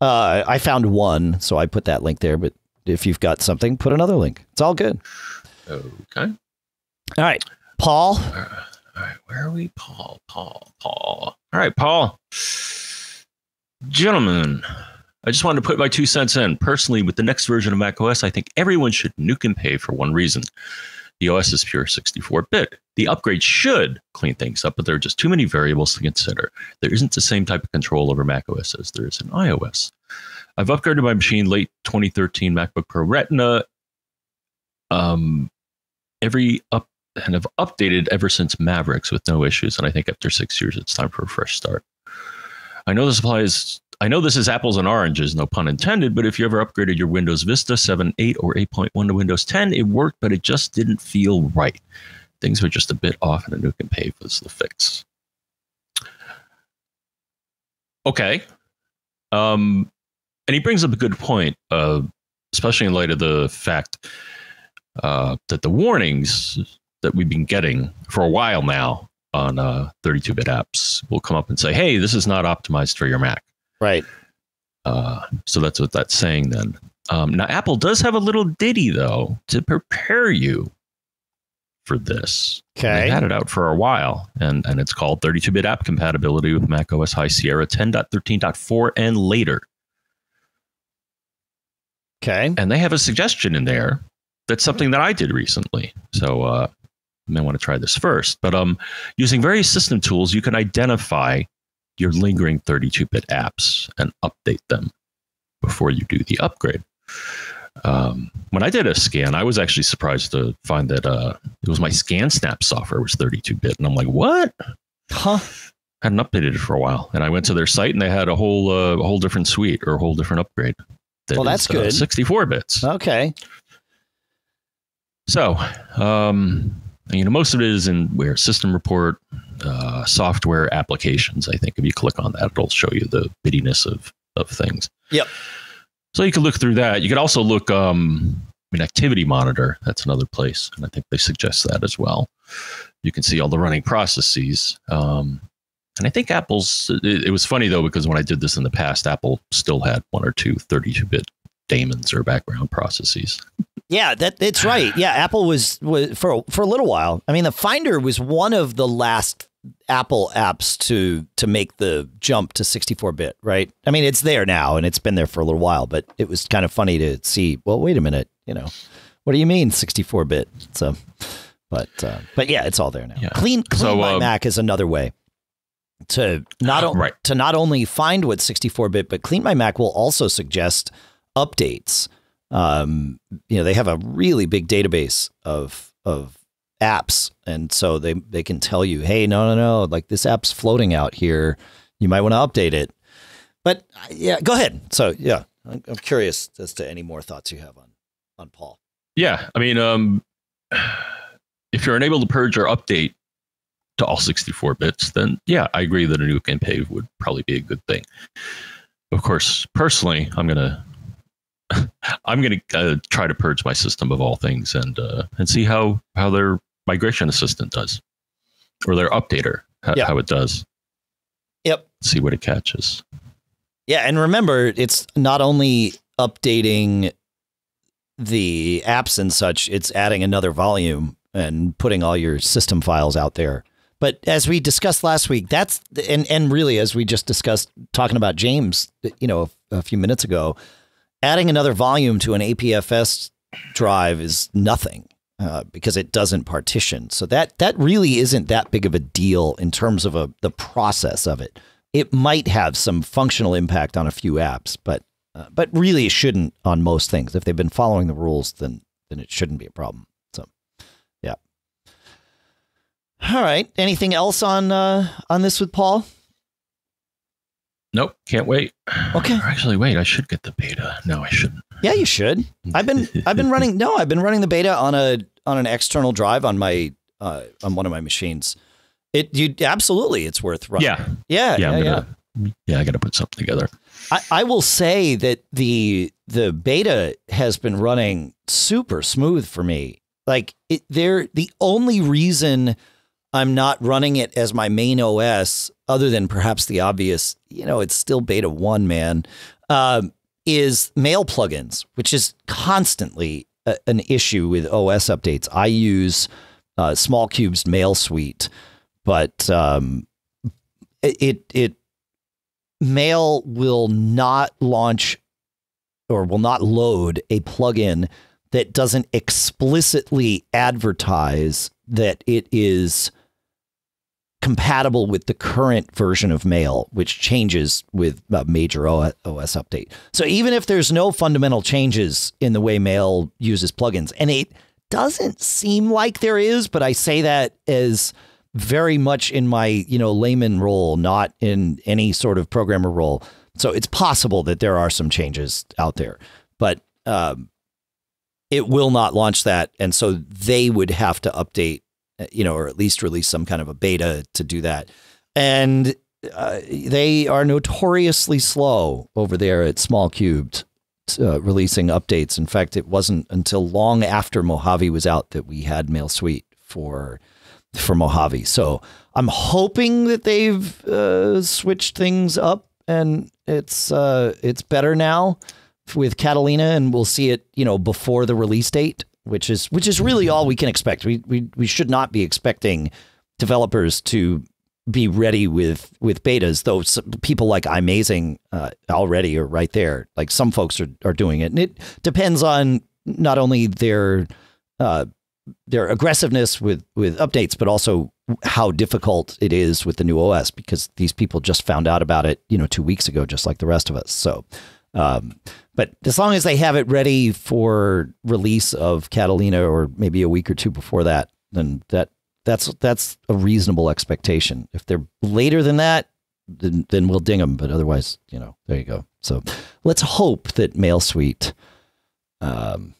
Uh, I found one. So I put that link there. But if you've got something, put another link. It's all good. OK. All right. Paul. All right. All right. Where are we? Paul, Paul, Paul. All right, Paul. Gentlemen, I just wanted to put my two cents in. Personally, with the next version of macOS, I think everyone should nuke and pay for one reason. The O S is pure sixty-four bit. The upgrade should clean things up, but there are just too many variables to consider. There isn't the same type of control over macOS as there is in iOS. I've upgraded my machine late twenty thirteen MacBook Pro Retina. Um, every up and have updated ever since Mavericks with no issues. And I think after six years, it's time for a fresh start. I know this applies. I know this is apples and oranges, no pun intended, but if you ever upgraded your Windows Vista seven, eight, or eight point one to Windows ten, it worked, but it just didn't feel right. Things were just a bit off, and a nuke and pay was the fix. Okay. Um, and he brings up a good point, uh, especially in light of the fact uh, that the warnings that we've been getting for a while now on uh, thirty-two bit apps will come up and say, hey, this is not optimized for your Mac. Right. Uh, so that's what that's saying then. Um, now, Apple does have a little ditty, though, to prepare you for this. Okay. They had it out for a while, and, and it's called thirty-two bit app compatibility with Mac O S High Sierra ten point thirteen point four and later. Okay. And they have a suggestion in there. That's something that I did recently. So, uh, you may want to try this first, but um, using various system tools, you can identify your lingering thirty-two bit apps and update them before you do the upgrade. Um, when I did a scan, I was actually surprised to find that uh, it was my ScanSnap software was thirty-two bit, and I'm like, what? Huh? hadn't updated it for a while. And I went to their site and they had a whole uh, a whole different suite or a whole different upgrade. That well, that's is, good. Uh, sixty-four bits. Okay. So, um, you know, most of it is in where system report, uh, software applications. I think if you click on that, it'll show you the bittiness of of things. Yep. So you can look through that. You could also look, um, I mean, activity monitor. That's another place, and I think they suggest that as well. You can see all the running processes. Um, and I think Apple's. It, it was funny though, because when I did this in the past, Apple still had one or two thirty-two bit daemons or background processes. Yeah, that it's right. Yeah, Apple was, was for for a little while. I mean, the Finder was one of the last Apple apps to to make the jump to sixty-four bit, right? I mean, it's there now, and it's been there for a little while. But it was kind of funny to see. Well, wait a minute. You know, what do you mean sixty-four bit? So, but uh, but yeah, it's all there now. Yeah. Clean Clean so, My uh, Mac is another way to not uh, right. to not only find what's sixty-four bit, but Clean My Mac will also suggest updates. Um, you know, they have a really big database of, of apps. And so they, they can tell you, hey, no, no, no, like this app's floating out here. You might want to update it, but yeah, go ahead. So yeah, I'm, I'm curious as to any more thoughts you have on, on Paul. Yeah. I mean, um, if you're unable to purge or update to all sixty-four bits, then yeah, I agree that a new M P would probably be a good thing. Of course, personally, I'm going to, I'm going to uh, try to purge my system of all things and uh, and see how, how their migration assistant does, or their updater, how, yep. how it does. Yep. See what it catches. Yeah. And remember, it's not only updating the apps and such, it's adding another volume and putting all your system files out there. But as we discussed last week, that's and, and really, as we just discussed talking about James, you know, a, a few minutes ago, adding another volume to an A P F S drive is nothing uh, because it doesn't partition. So that that really isn't that big of a deal in terms of a, the process of it. It might have some functional impact on a few apps, but uh, but really shouldn't on most things. If they've been following the rules, then then it shouldn't be a problem. So, yeah. All right. Anything else on uh, on this with Paul? Nope. Can't wait. Okay. Or actually, wait, I should get the beta. No, I shouldn't. Yeah, you should. I've been I've been running. No, I've been running the beta on a on an external drive on my uh, on one of my machines. It you absolutely it's worth running. Yeah. Yeah. Yeah. Yeah. Gonna, yeah. yeah I got to put something together. I, I will say that the the beta has been running super smooth for me. Like it there. The only reason I'm not running it as my main O S, other than perhaps the obvious, you know, it's still beta one, man, um, is mail plugins, which is constantly a, an issue with O S updates. I use uh, Small Cube's mail suite, but um, it, it it mail will not launch or will not load a plugin that doesn't explicitly advertise that it is compatible with the current version of mail, which changes with a major O S update. So even if there's no fundamental changes in the way mail uses plugins, and it doesn't seem like there is, but I say that as very much in my, you know, layman role, not in any sort of programmer role. So it's possible that there are some changes out there, but um, it will not launch that. And so they would have to update, you know, or at least release some kind of a beta to do that. And uh, they are notoriously slow over there at Small Cubed uh, releasing updates. In fact, it wasn't until long after Mojave was out that we had Mail Suite for for Mojave. So I'm hoping that they've uh, switched things up and it's uh, it's better now with Catalina, and we'll see it, you know, before the release date, which is which is really all we can expect. We we we should not be expecting developers to be ready with with betas, though some people like iMazing uh, already are right there. Like some folks are, are doing it, and it depends on not only their uh, their aggressiveness with with updates, but also how difficult it is with the new O S, because these people just found out about it, you know, two weeks ago, just like the rest of us. So. Um, but as long as they have it ready for release of Catalina, or maybe a week or two before that, then that That's that's a reasonable expectation. If they're later than that, then, then we'll ding them. But otherwise, you know, there you go. So let's hope that Mail Suite um,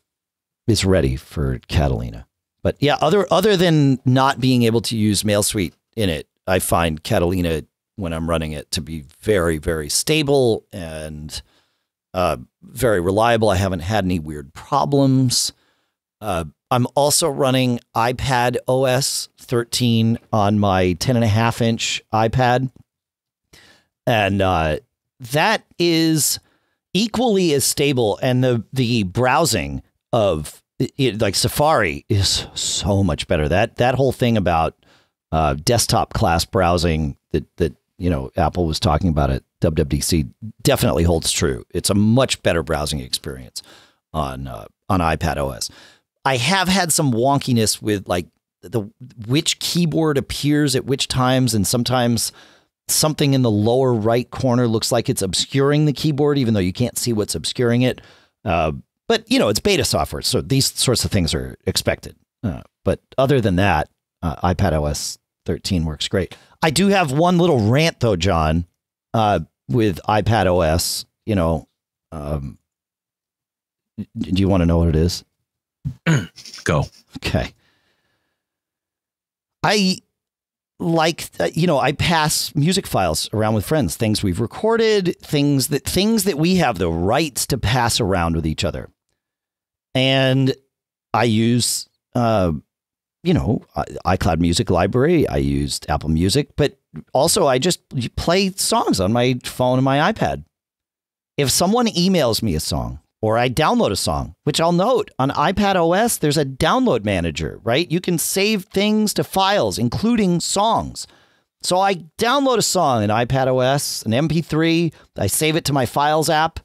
is ready for Catalina. But yeah, other other than not being able to use Mail Suite in it, I find Catalina, when I'm running it, to be very, very stable and uh, very reliable. I haven't had any weird problems. Uh, I'm also running iPad O S thirteen on my ten and a half inch iPad. And uh, that is equally as stable. And the, the browsing of it, like Safari, is so much better. That, that whole thing about uh, desktop class browsing that, that, you know, Apple was talking about at W W D C definitely holds true. It's a much better browsing experience on, uh, on iPad O S. I have had some wonkiness with like the which keyboard appears at which times, and sometimes something in the lower right corner looks like it's obscuring the keyboard, even though you can't see what's obscuring it. Uh, but, you know, it's beta software, so these sorts of things are expected. Uh, but other than that, uh, iPadOS thirteen works great. I do have one little rant, though, John, uh, with iPadOS. You know, um, do you want to know what it is? Go. Okay. I like, you know, I pass music files around with friends, things we've recorded, things that things that we have the rights to pass around with each other. And I use, uh, you know, iCloud Music Library. I used Apple Music, but also I just play songs on my phone and my iPad. If someone emails me a song, or I download a song, which I'll note on iPadOS, there's a download manager, right? You can save things to files, including songs. So I download a song in iPadOS, an M P three. I save it to my Files app.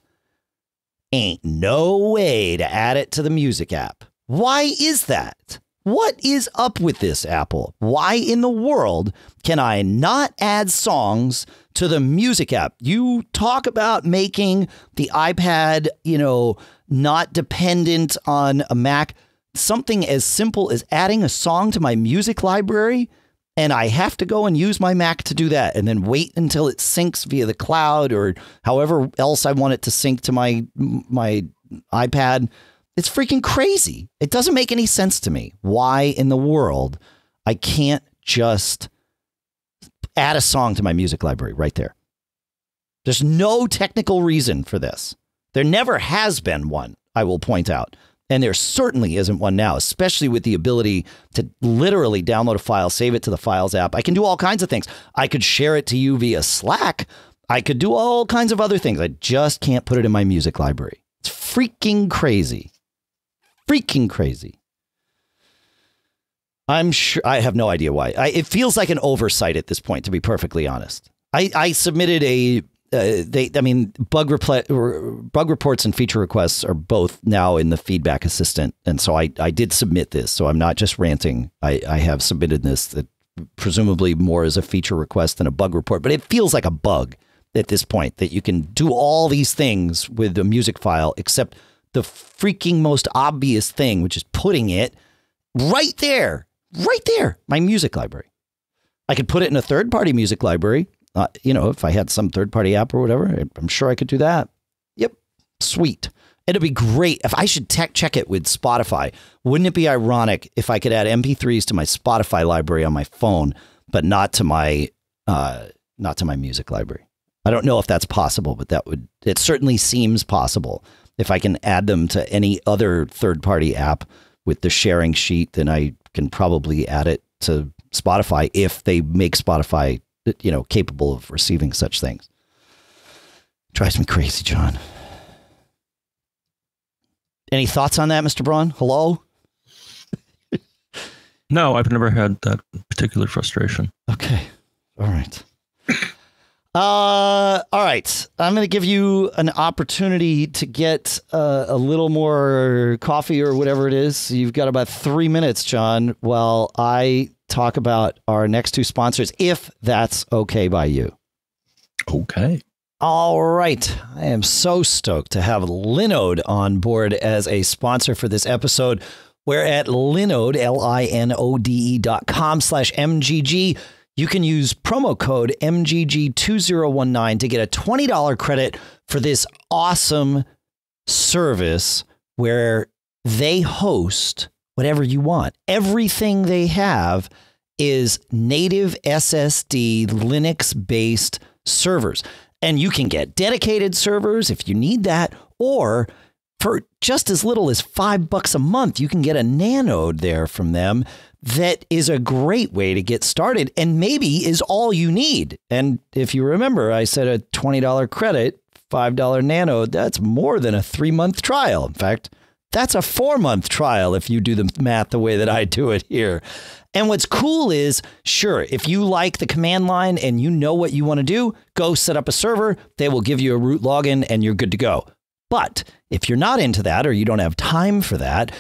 Ain't no way to add it to the Music app. Why is that? What is up with this, Apple? Why in the world can I not add songs to the Music app? You talk about making the iPad, you know, not dependent on a Mac. Something as simple as adding a song to my music library, and I have to go and use my Mac to do that, and then wait until it syncs via the cloud or however else I want it to sync to my my iPad. It's freaking crazy. It doesn't make any sense to me. Why in the world I can't just add a song to my music library right there? There's no technical reason for this. There never has been one, I will point out. And there certainly isn't one now, especially with the ability to literally download a file, save it to the Files app. I can do all kinds of things. I could share it to you via Slack. I could do all kinds of other things. I just can't put it in my music library. It's freaking crazy. Freaking crazy. I'm sure I have no idea why. I, it feels like an oversight at this point, to be perfectly honest. I, I submitted a uh, they I mean, bug repl bug reports and feature requests are both now in the feedback assistant. And so I, I did submit this. So I'm not just ranting. I, I have submitted this, that presumably more as a feature request than a bug report. But it feels like a bug at this point that you can do all these things with a music file, except the freaking most obvious thing, which is putting it right there. Right there, my music library. I could put it in a third-party music library. Uh, you know, if I had some third-party app or whatever, I'm sure I could do that. Yep, sweet. It'd be great if I should tech check it with Spotify. Wouldn't it be ironic if I could add M P threes to my Spotify library on my phone, but not to my uh, not to my music library? I don't know if that's possible, but that would it certainly seems possible. If I can add them to any other third-party app with the sharing sheet, then I can probably add it to Spotify if they make Spotify, you know, capable of receiving such things. Drives me crazy, John. Any thoughts on that, Mister Braun? Hello? No, I've never had that particular frustration. Okay. All right. Uh, all right. I'm going to give you an opportunity to get uh, a little more coffee or whatever it is. You've got about three minutes, John, while I talk about our next two sponsors, if that's okay by you. Okay. All right. I am so stoked to have Linode on board as a sponsor for this episode. We're at Linode, L I N O D E dot com slash M G G. You can use promo code M G G two zero one nine to get a twenty dollar credit for this awesome service where they host whatever you want. Everything they have is native S S D Linux-based servers. And you can get dedicated servers if you need that, or for just as little as five bucks a month, you can get a Nanode there from them. That is a great way to get started and maybe is all you need. And if you remember, I said a twenty dollar credit, five dollar Nanode, that's more than a three-month trial. In fact, that's a four-month trial if you do the math the way that I do it here. And what's cool is, sure, if you like the command line and you know what you want to do, go set up a server. They will give you a root login and you're good to go. But if you're not into that or you don't have time for that,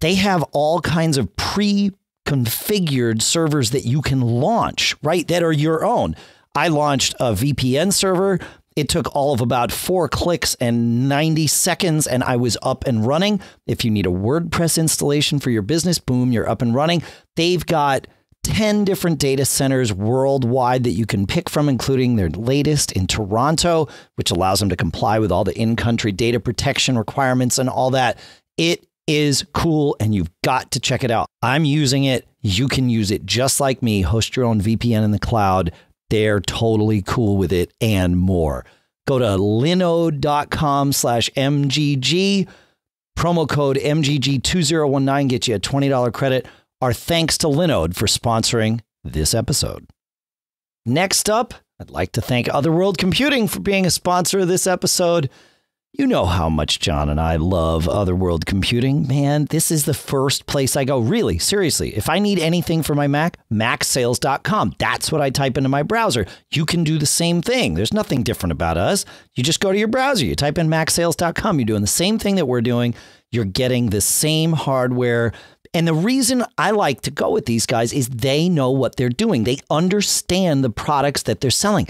they have all kinds of pre-configured servers that you can launch, right, that are your own. I launched a V P N server. It took all of about four clicks and ninety seconds, and I was up and running. If you need a WordPress installation for your business, boom, you're up and running. They've got ten different data centers worldwide that you can pick from, including their latest in Toronto, which allows them to comply with all the in-country data protection requirements and all that. It is cool, and you've got to check it out. I'm using it. You can use it just like me. Host your own V P N in the cloud. They're totally cool with it and more. Go to linode dot com slash M G G. Promo code M G G two zero one nine gets you a twenty dollar credit. Our thanks to Linode for sponsoring this episode. Next up, I'd like to thank Other World Computing for being a sponsor of this episode. You know how much John and I love Other World Computing. Man, this is the first place I go. Really, seriously, if I need anything for my Mac, Mac Sales dot com. That's what I type into my browser. You can do the same thing. There's nothing different about us. You just go to your browser. You type in Mac Sales dot com. You're doing the same thing that we're doing. You're getting the same hardware. And the reason I like to go with these guys is they know what they're doing. They understand the products that they're selling.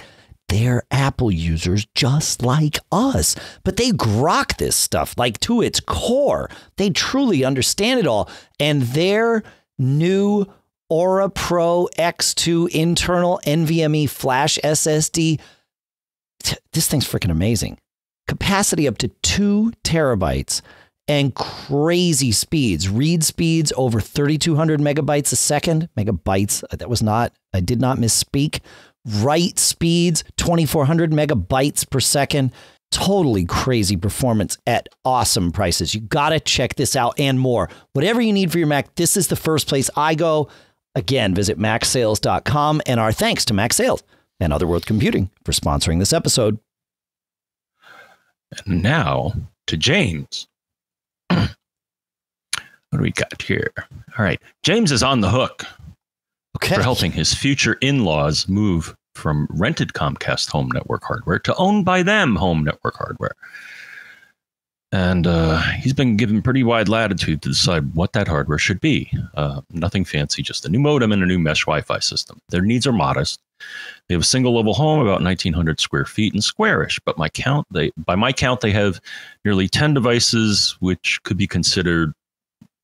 They're Apple users just like us, but they grok this stuff like to its core. They truly understand it all. And their new Aura Pro X two internal NVMe flash S S D, this thing's freaking amazing. Capacity up to two terabytes. And crazy speeds, read speeds over thirty-two hundred megabytes a second, megabytes, that was not, I did not misspeak, write speeds, twenty-four hundred megabytes per second, totally crazy performance at awesome prices. You got to check this out and more. Whatever you need for your Mac, this is the first place I go. Again, visit Mac Sales dot com, and our thanks to Mac Sales and Other World Computing for sponsoring this episode. And now to James. What do we got here? All right. James is on the hook okay. for helping his future in-laws move from rented Comcast home network hardware to owned by them home network hardware. And uh, he's been given pretty wide latitude to decide what that hardware should be. Uh, nothing fancy, just a new modem and a new mesh Wi-Fi system. Their needs are modest. They have a single-level home, about nineteen hundred square feet and squarish. But my count, they by my count, they have nearly ten devices, which could be considered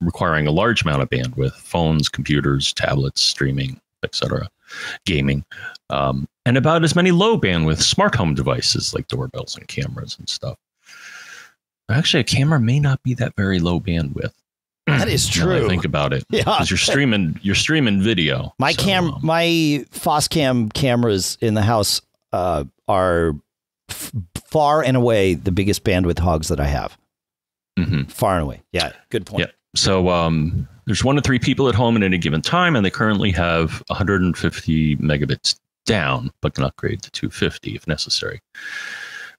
requiring a large amount of bandwidth: phones, computers, tablets, streaming, et cetera, gaming, um, and about as many low-bandwidth smart home devices like doorbells and cameras and stuff. Actually, a camera may not be that very low bandwidth. That is true. Now I think about it. Yeah, because you're streaming, you're streaming video. My so, cam, um, my Foscam cameras in the house uh, are f far and away the biggest bandwidth hogs that I have. Mm-hmm. Far and away. Yeah, good point. Yeah. So um, there's one to three people at home at any given time, and they currently have one hundred fifty megabits down, but can upgrade to two fifty if necessary.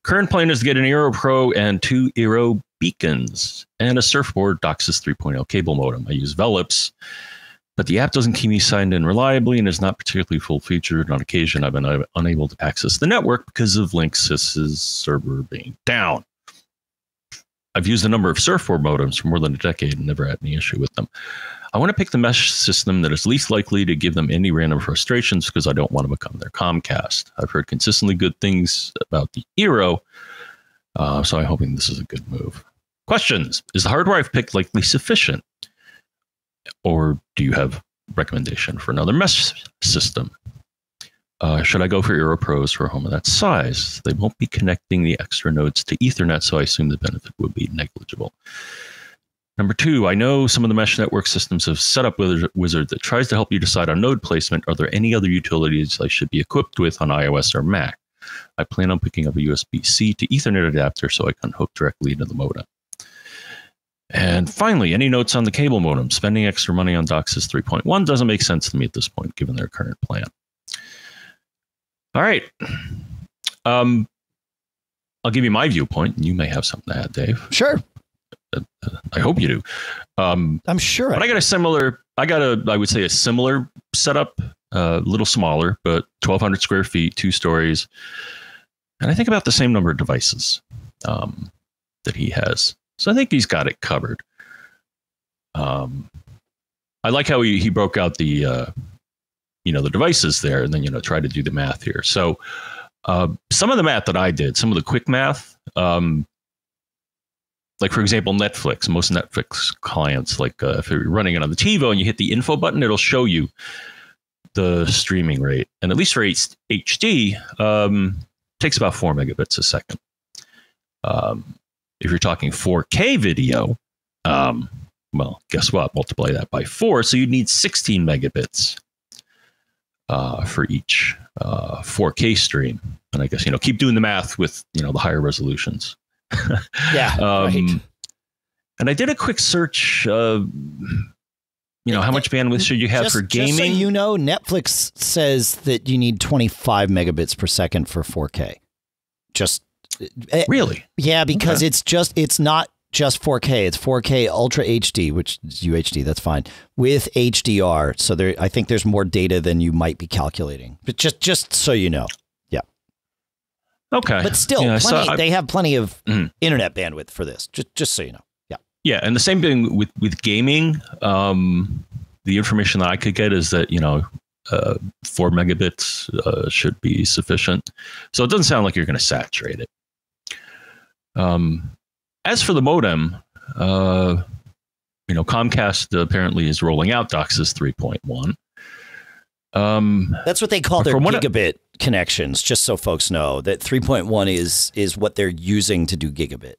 Current plan is to get an Eero Pro and two Eero beacons and a Surfboard DOCSIS three point oh cable modem. I use Velips, but the app doesn't keep me signed in reliably and is not particularly full-featured. On occasion, I've been unable to access the network because of Linksys's server being down. I've used a number of Surfboard modems for more than a decade and never had any issue with them. I want to pick the mesh system that is least likely to give them any random frustrations because I don't want to become their Comcast. I've heard consistently good things about the Eero, uh, so I'm hoping this is a good move. Questions. Is the hardware I've picked likely sufficient? Or do you have recommendation for another mesh system? Uh, should I go for Eero Pros for a home of that size? They won't be connecting the extra nodes to Ethernet, so I assume the benefit would be negligible. Number two, I know some of the mesh network systems have set up with a wizard that tries to help you decide on node placement. Are there any other utilities I should be equipped with on iOS or Mac? I plan on picking up a U S B C to Ethernet adapter so I can hook directly into the modem. And finally, any notes on the cable modem? Spending extra money on DOCSIS three point one doesn't make sense to me at this point, given their current plan. All right. Um, I'll give you my viewpoint, and you may have something to add, Dave. Sure. Uh, I hope you do. Um, I'm sure. But I got a similar, I got a, I would say a similar setup, a uh, little smaller, but twelve hundred square feet, two stories. And I think about the same number of devices um, that he has. So I think he's got it covered. Um, I like how he, he broke out the, uh, you know, the devices there and then, you know, try to do the math here. So uh, some of the math that I did, some of the quick math, um, like, for example, Netflix, most Netflix clients, like uh, if you're running it on the TiVo and you hit the info button, it'll show you the streaming rate. And at least for H D, um, takes about four megabits a second. Um, If you're talking four K video, um, well, guess what? Multiply that by four. So you'd need sixteen megabits uh, for each uh, four K stream. And I guess, you know, keep doing the math with, you know, the higher resolutions. Yeah. um, right. And I did a quick search. Uh, you know, how much bandwidth should you have just, for gaming? Just so you know, Netflix says that you need twenty-five megabits per second for four K. Just. Really? Yeah, because okay. it's just it's not just four K. It's four K Ultra H D, which is U H D. That's fine with H D R. So there, I think there's more data than you might be calculating. But just just so you know, yeah. Okay, but still, yeah, plenty, so I, they have plenty of mm-hmm. internet bandwidth for this. Just just so you know, yeah. Yeah, and the same thing with with gaming. Um, the information that I could get is that you know. Uh, four megabits uh, should be sufficient. So it doesn't sound like you're going to saturate it. Um, as for the modem, uh, you know, Comcast apparently is rolling out DOCSIS three point one. Um, That's what they call their gigabit I, connections, just so folks know that three point one is is what they're using to do gigabit.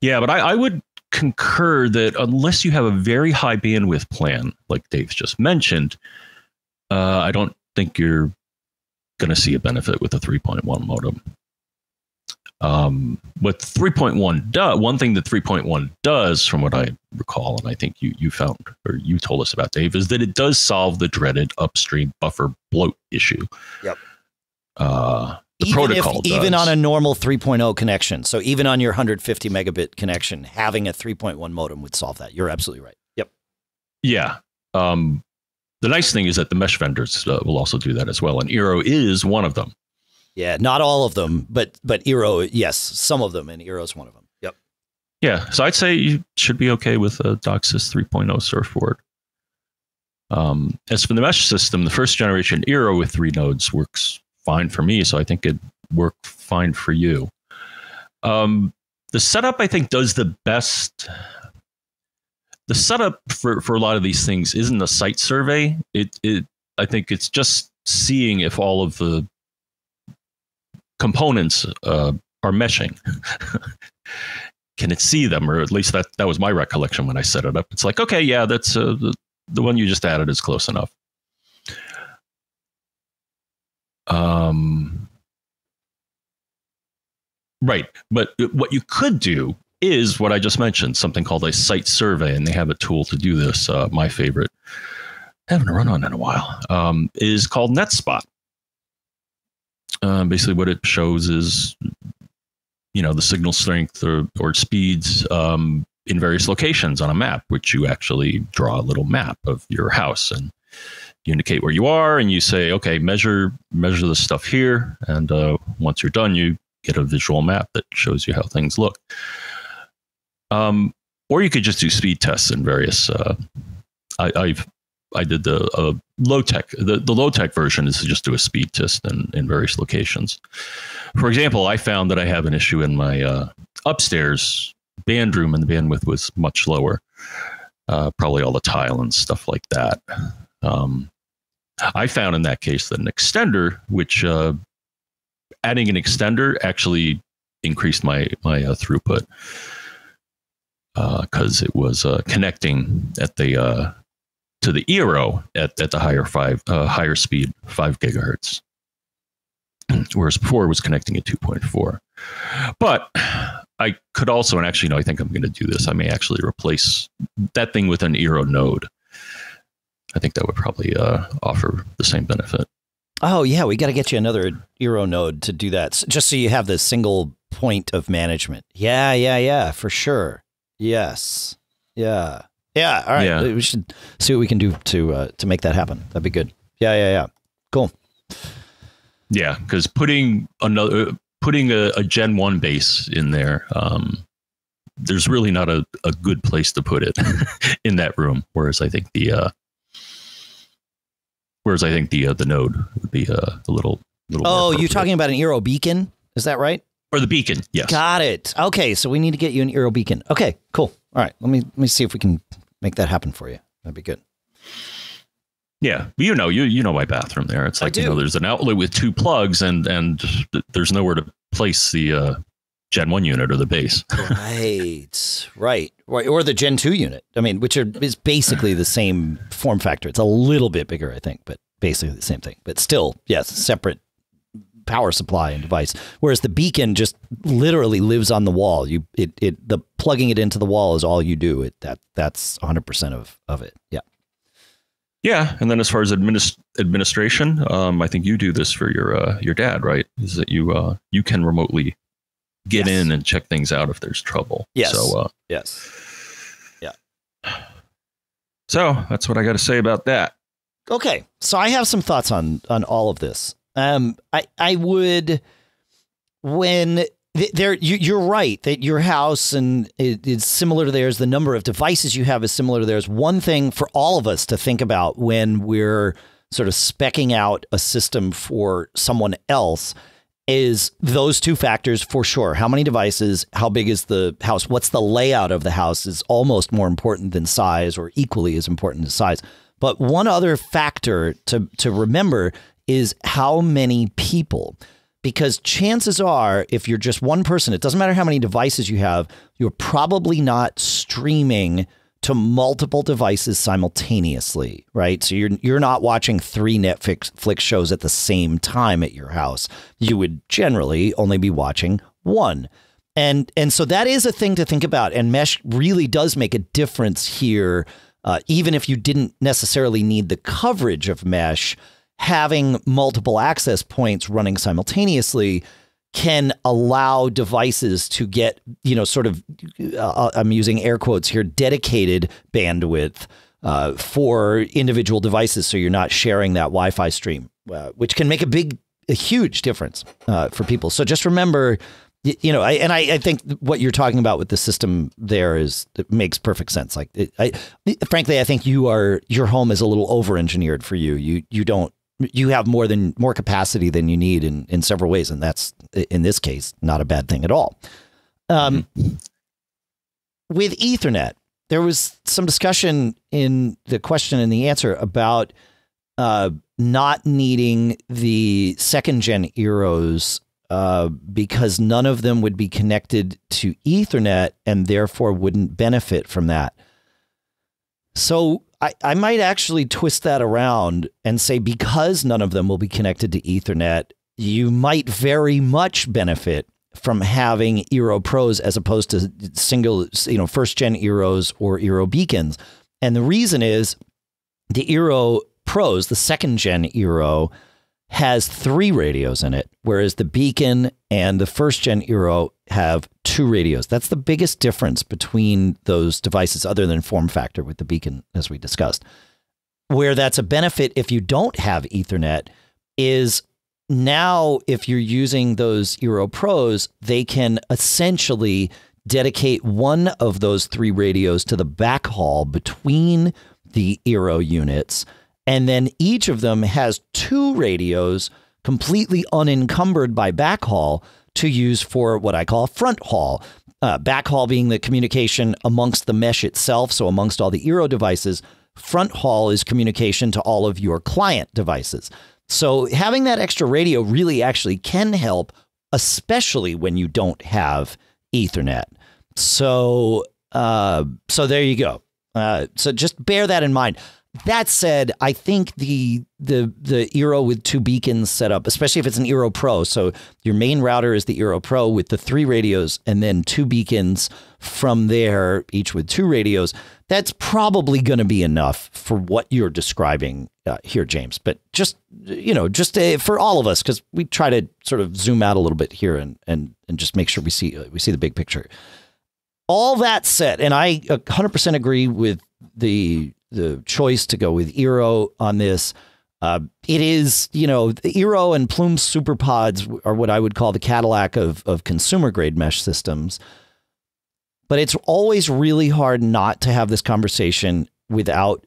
Yeah, but I, I would concur that unless you have a very high bandwidth plan, like Dave's just mentioned, Uh, I don't think you're going to see a benefit with a three point one modem. Um, what three point one does, one thing that three point one does, from what I recall, and I think you you found or you told us about, Dave, is that it does solve the dreaded upstream buffer bloat issue. Yep. Uh, the even protocol if, does. Even on a normal three point oh connection. So even on your one hundred fifty megabit connection, having a three point one modem would solve that. You're absolutely right. Yep. Yeah. Um, The nice thing is that the mesh vendors uh, will also do that as well. And Eero is one of them. Yeah, not all of them, but but Eero, yes, some of them. And Eero is one of them. Yep. Yeah. So I'd say you should be OK with a DOCSIS three point oh Surfboard. Um, as for the mesh system, the first generation Eero with three nodes works fine for me. So I think it'd work fine for you. Um, the setup, I think, does the best. The setup for, for a lot of these things isn't a site survey. It, it I think it's just seeing if all of the components uh, are meshing. Can it see them? Or at least that, that was my recollection when I set it up. It's like, okay, yeah, that's uh, the, the one you just added is close enough. Um, right. But what you could do is what I just mentioned, something called a site survey, and they have a tool to do this. Uh, my favorite, I haven't run on in a while, um, is called NetSpot. Uh, basically, what it shows is, you know, the signal strength or, or speeds um, in various locations on a map, which you actually draw a little map of your house and you indicate where you are, and you say, okay, measure measure this stuff here, and uh, once you're done, you get a visual map that shows you how things look. Um, or you could just do speed tests in various. Uh, I, I've I did the uh, low tech. The, the low tech version is to just do a speed test in, in various locations. For example, I found that I have an issue in my uh, upstairs band room, and the bandwidth was much lower. uh, probably all the tile and stuff like that. Um, I found in that case that an extender, which uh, adding an extender actually increased my my uh, throughput because uh, it was uh, connecting at the uh, to the Eero at at the higher five uh, higher speed five gigahertz, whereas before it was connecting at two point four. But I could also, and actually, no, I think I'm going to do this. I may actually replace that thing with an Eero node. I think that would probably uh, offer the same benefit. Oh, yeah. We got to get you another Eero node to do that, just so you have this single point of management. Yeah, yeah, yeah, for sure. Yes. Yeah. Yeah. All right. Yeah. We should see what we can do to uh, to make that happen. That'd be good. Yeah, yeah, yeah. Cool. Yeah, because putting another putting a, a Gen one base in there, um, there's really not a, a good place to put it in that room. Whereas I think the uh, whereas I think the uh, the node would be uh, a little little. Oh, you're talking about an Eero beacon, is that right? Or the beacon? Yes. Got it. Okay, so we need to get you an Eero beacon. Okay, cool. All right, let me let me see if we can make that happen for you. That'd be good. Yeah, you know, you you know my bathroom there. It's like, you know, there's an outlet with two plugs, and and there's nowhere to place the uh, Gen one unit or the base. Right, right, right, or the Gen two unit. I mean, which are, is basically the same form factor. It's a little bit bigger, I think, but basically the same thing. But still, yes, separate power supply and device. Whereas the beacon just literally lives on the wall. You it it the plugging it into the wall is all you do. It that that's one hundred percent of of it. Yeah. Yeah, and then as far as administ administration, um, I think you do this for your uh, your dad, right? Is that you uh, you can remotely get yes. in and check things out if there's trouble. Yes. So, uh, yes. Yeah. So that's what I got to say about that. Okay, so I have some thoughts on on all of this. Um, I I would when. There, you're right that your house and it, it's similar to theirs. The number of devices you have is similar to theirs. One thing for all of us to think about when we're sort of speccing out a system for someone else is those two factors for sure. How many devices? How big is the house? What's the layout of the house is almost more important than size, or equally as important as size. But one other factor to, to remember is how many people. Because chances are, if you're just one person, it doesn't matter how many devices you have, you're probably not streaming to multiple devices simultaneously, right? So you're you're not watching three Netflix shows at the same time at your house. You would generally only be watching one. And, and so that is a thing to think about. And mesh really does make a difference here, uh, even if you didn't necessarily need the coverage of mesh. Having multiple access points running simultaneously can allow devices to get, you know, sort of, uh, I'm using air quotes here, dedicated bandwidth uh, for individual devices. So you're not sharing that Wi-Fi stream, uh, which can make a big, a huge difference uh, for people. So just remember, you know, I, and I, I think what you're talking about with the system there is it makes perfect sense. Like, it, I, frankly, I think you are, your home is a little over-engineered for you. You, you don't, you have more than more capacity than you need in, in several ways. And that's, in this case, not a bad thing at all. Um, with Ethernet, there was some discussion in the question and the answer about uh, not needing the second gen Eeros uh, because none of them would be connected to Ethernet and therefore wouldn't benefit from that. So I, I might actually twist that around and say, because none of them will be connected to Ethernet, you might very much benefit from having Eero Pros as opposed to single, you know, first gen Eeros or Eero beacons. And the reason is the Eero Pros, the second gen Eero, has three radios in it, whereas the beacon and the first gen Eero have two radios. That's the biggest difference between those devices, other than form factor with the beacon, as we discussed. Where that's a benefit if you don't have Ethernet is now if you're using those Eero Pros, they can essentially dedicate one of those three radios to the backhaul between the Eero units. And then each of them has two radios completely unencumbered by backhaul to use for what I call front haul. uh, backhaul being the communication amongst the mesh itself, so amongst all the Eero devices. Front haul is communication to all of your client devices. So having that extra radio really actually can help, especially when you don't have Ethernet. So uh, so there you go. Uh, so just bear that in mind. That said, I think the the the Eero with two beacons setup, especially if it's an Eero Pro. So your main router is the Eero Pro with the three radios and then two beacons from there, each with two radios. That's probably going to be enough for what you're describing uh, here, James. But just, you know, just uh, for all of us, because we try to sort of zoom out a little bit here and and and just make sure we see uh, we see the big picture. All that said, and I one hundred percent agree with the the choice to go with Eero on this. Uh, it is, you know, the Eero and Plume SuperPods are what I would call the Cadillac of, of consumer grade mesh systems. But it's always really hard not to have this conversation without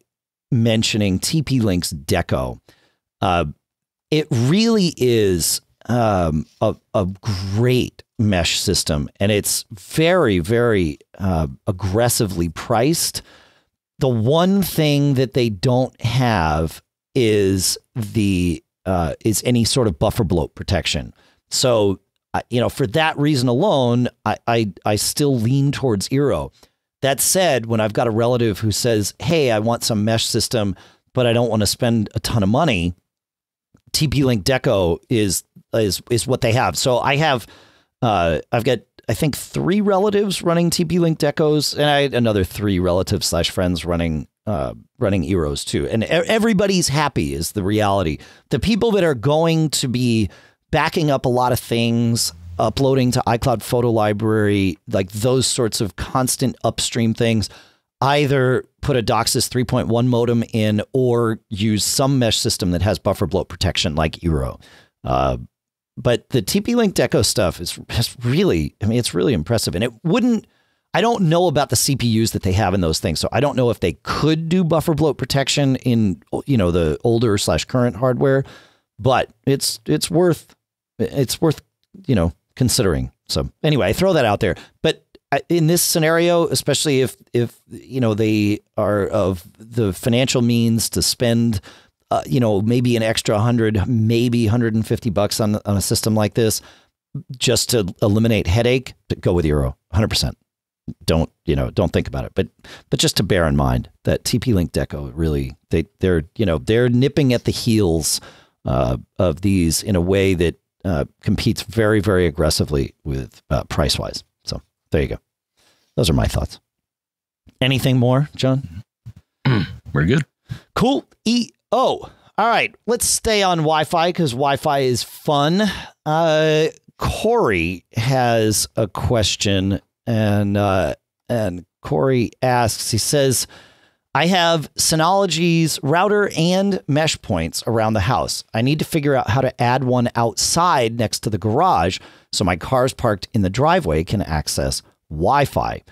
mentioning T P-Link's Deco. Uh, it really is um, a, a great mesh system, and it's very, very uh, aggressively priced. The one thing that they don't have is the uh, is any sort of buffer bloat protection. So, uh, you know, for that reason alone, I, I I still lean towards Eero. That said, when I've got a relative who says, "Hey, I want some mesh system, but I don't want to spend a ton of money," T P-Link Deco is is is what they have. So I have. Uh, I've got, I think, three relatives running T P-Link Decos, and I had another three relatives slash friends running uh, running Eeros too. And everybody's happy is the reality. The people that are going to be backing up a lot of things, uploading to iCloud Photo Library, like those sorts of constant upstream things, either put a DOCSIS three point one modem in or use some mesh system that has buffer bloat protection like Eero. Uh, But the T P-Link Deco stuff is really, I mean, it's really impressive. And it wouldn't, I don't know about the C P Us that they have in those things. So I don't know if they could do buffer bloat protection in, you know, the older slash current hardware, but it's, it's worth, it's worth, you know, considering. So anyway, I throw that out there. But in this scenario, especially if, if, you know, they are of the financial means to spend Uh, you know, maybe an extra hundred, maybe one hundred fifty bucks on, on a system like this, just to eliminate headache, but go with Eero one hundred percent. Don't, you know, don't think about it, but, but just to bear in mind that T P-Link Deco really, they, they're, you know, they're nipping at the heels uh, of these in a way that uh, competes very, very aggressively with uh, price wise. So there you go. Those are my thoughts. Anything more, John? We're good. Cool. E. Oh, all right. Let's stay on Wi-Fi because Wi-Fi is fun. Uh, Corey has a question, and uh, and Corey asks, he says, I have Synology's router and mesh points around the house. I need to figure out how to add one outside next to the garage so my cars parked in the driveway can access Wi-Fi.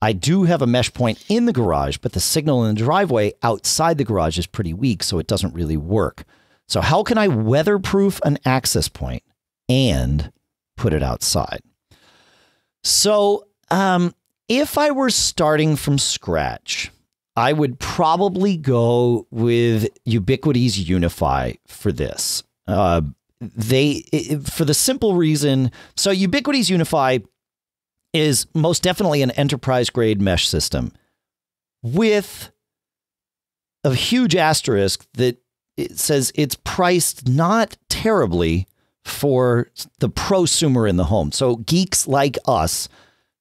I do have a mesh point in the garage, but the signal in the driveway outside the garage is pretty weak, so it doesn't really work. So how can I weatherproof an access point and put it outside? So um, if I were starting from scratch, I would probably go with Ubiquity's UniFi for this. Uh, they it, for the simple reason. So Ubiquity's UniFi is most definitely an enterprise grade mesh system with a huge asterisk that it says it's priced not terribly for the prosumer in the home. So geeks like us,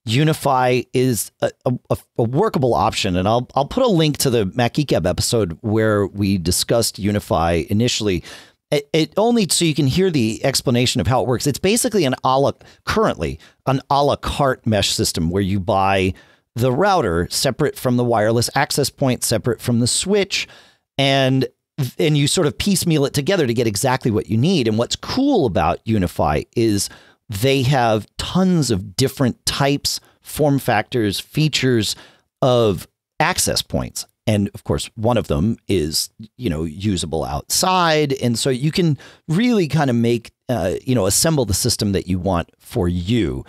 UniFi is a, a, a workable option. And I'll, I'll put a link to the Mac Geek Gab episode where we discussed UniFi initially. It, it only so you can hear the explanation of how it works. It's basically an a la, currently an a la carte mesh system where you buy the router separate from the wireless access point, separate from the switch, and and you sort of piecemeal it together to get exactly what you need. And what's cool about UniFi is they have tons of different types, form factors, features of access points. And of course, one of them is, you know, usable outside. And so you can really kind of make, uh, you know, assemble the system that you want for you.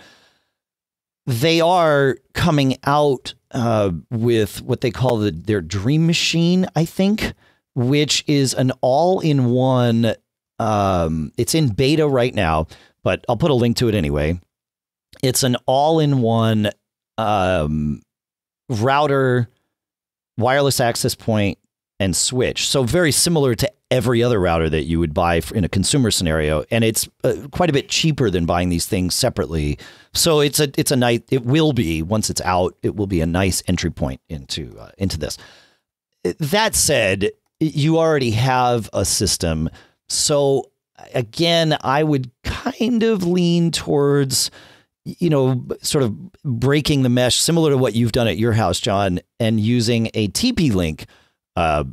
they are coming out uh, with what they call the, their Dream Machine, I think, which is an all-in-one. Um, it's in beta right now, but I'll put a link to it anyway. It's an all-in-one um, router, wireless access point, and switch. So very similar to every other router that you would buy in a consumer scenario. And it's uh, quite a bit cheaper than buying these things separately. So it's a it's a nice, it will be, once it's out, it will be a nice entry point into uh, into this. That said, you already have a system. So again, I would kind of lean towards, you know, sort of breaking the mesh, similar to what you've done at your house, John, and using a T P-Link uh,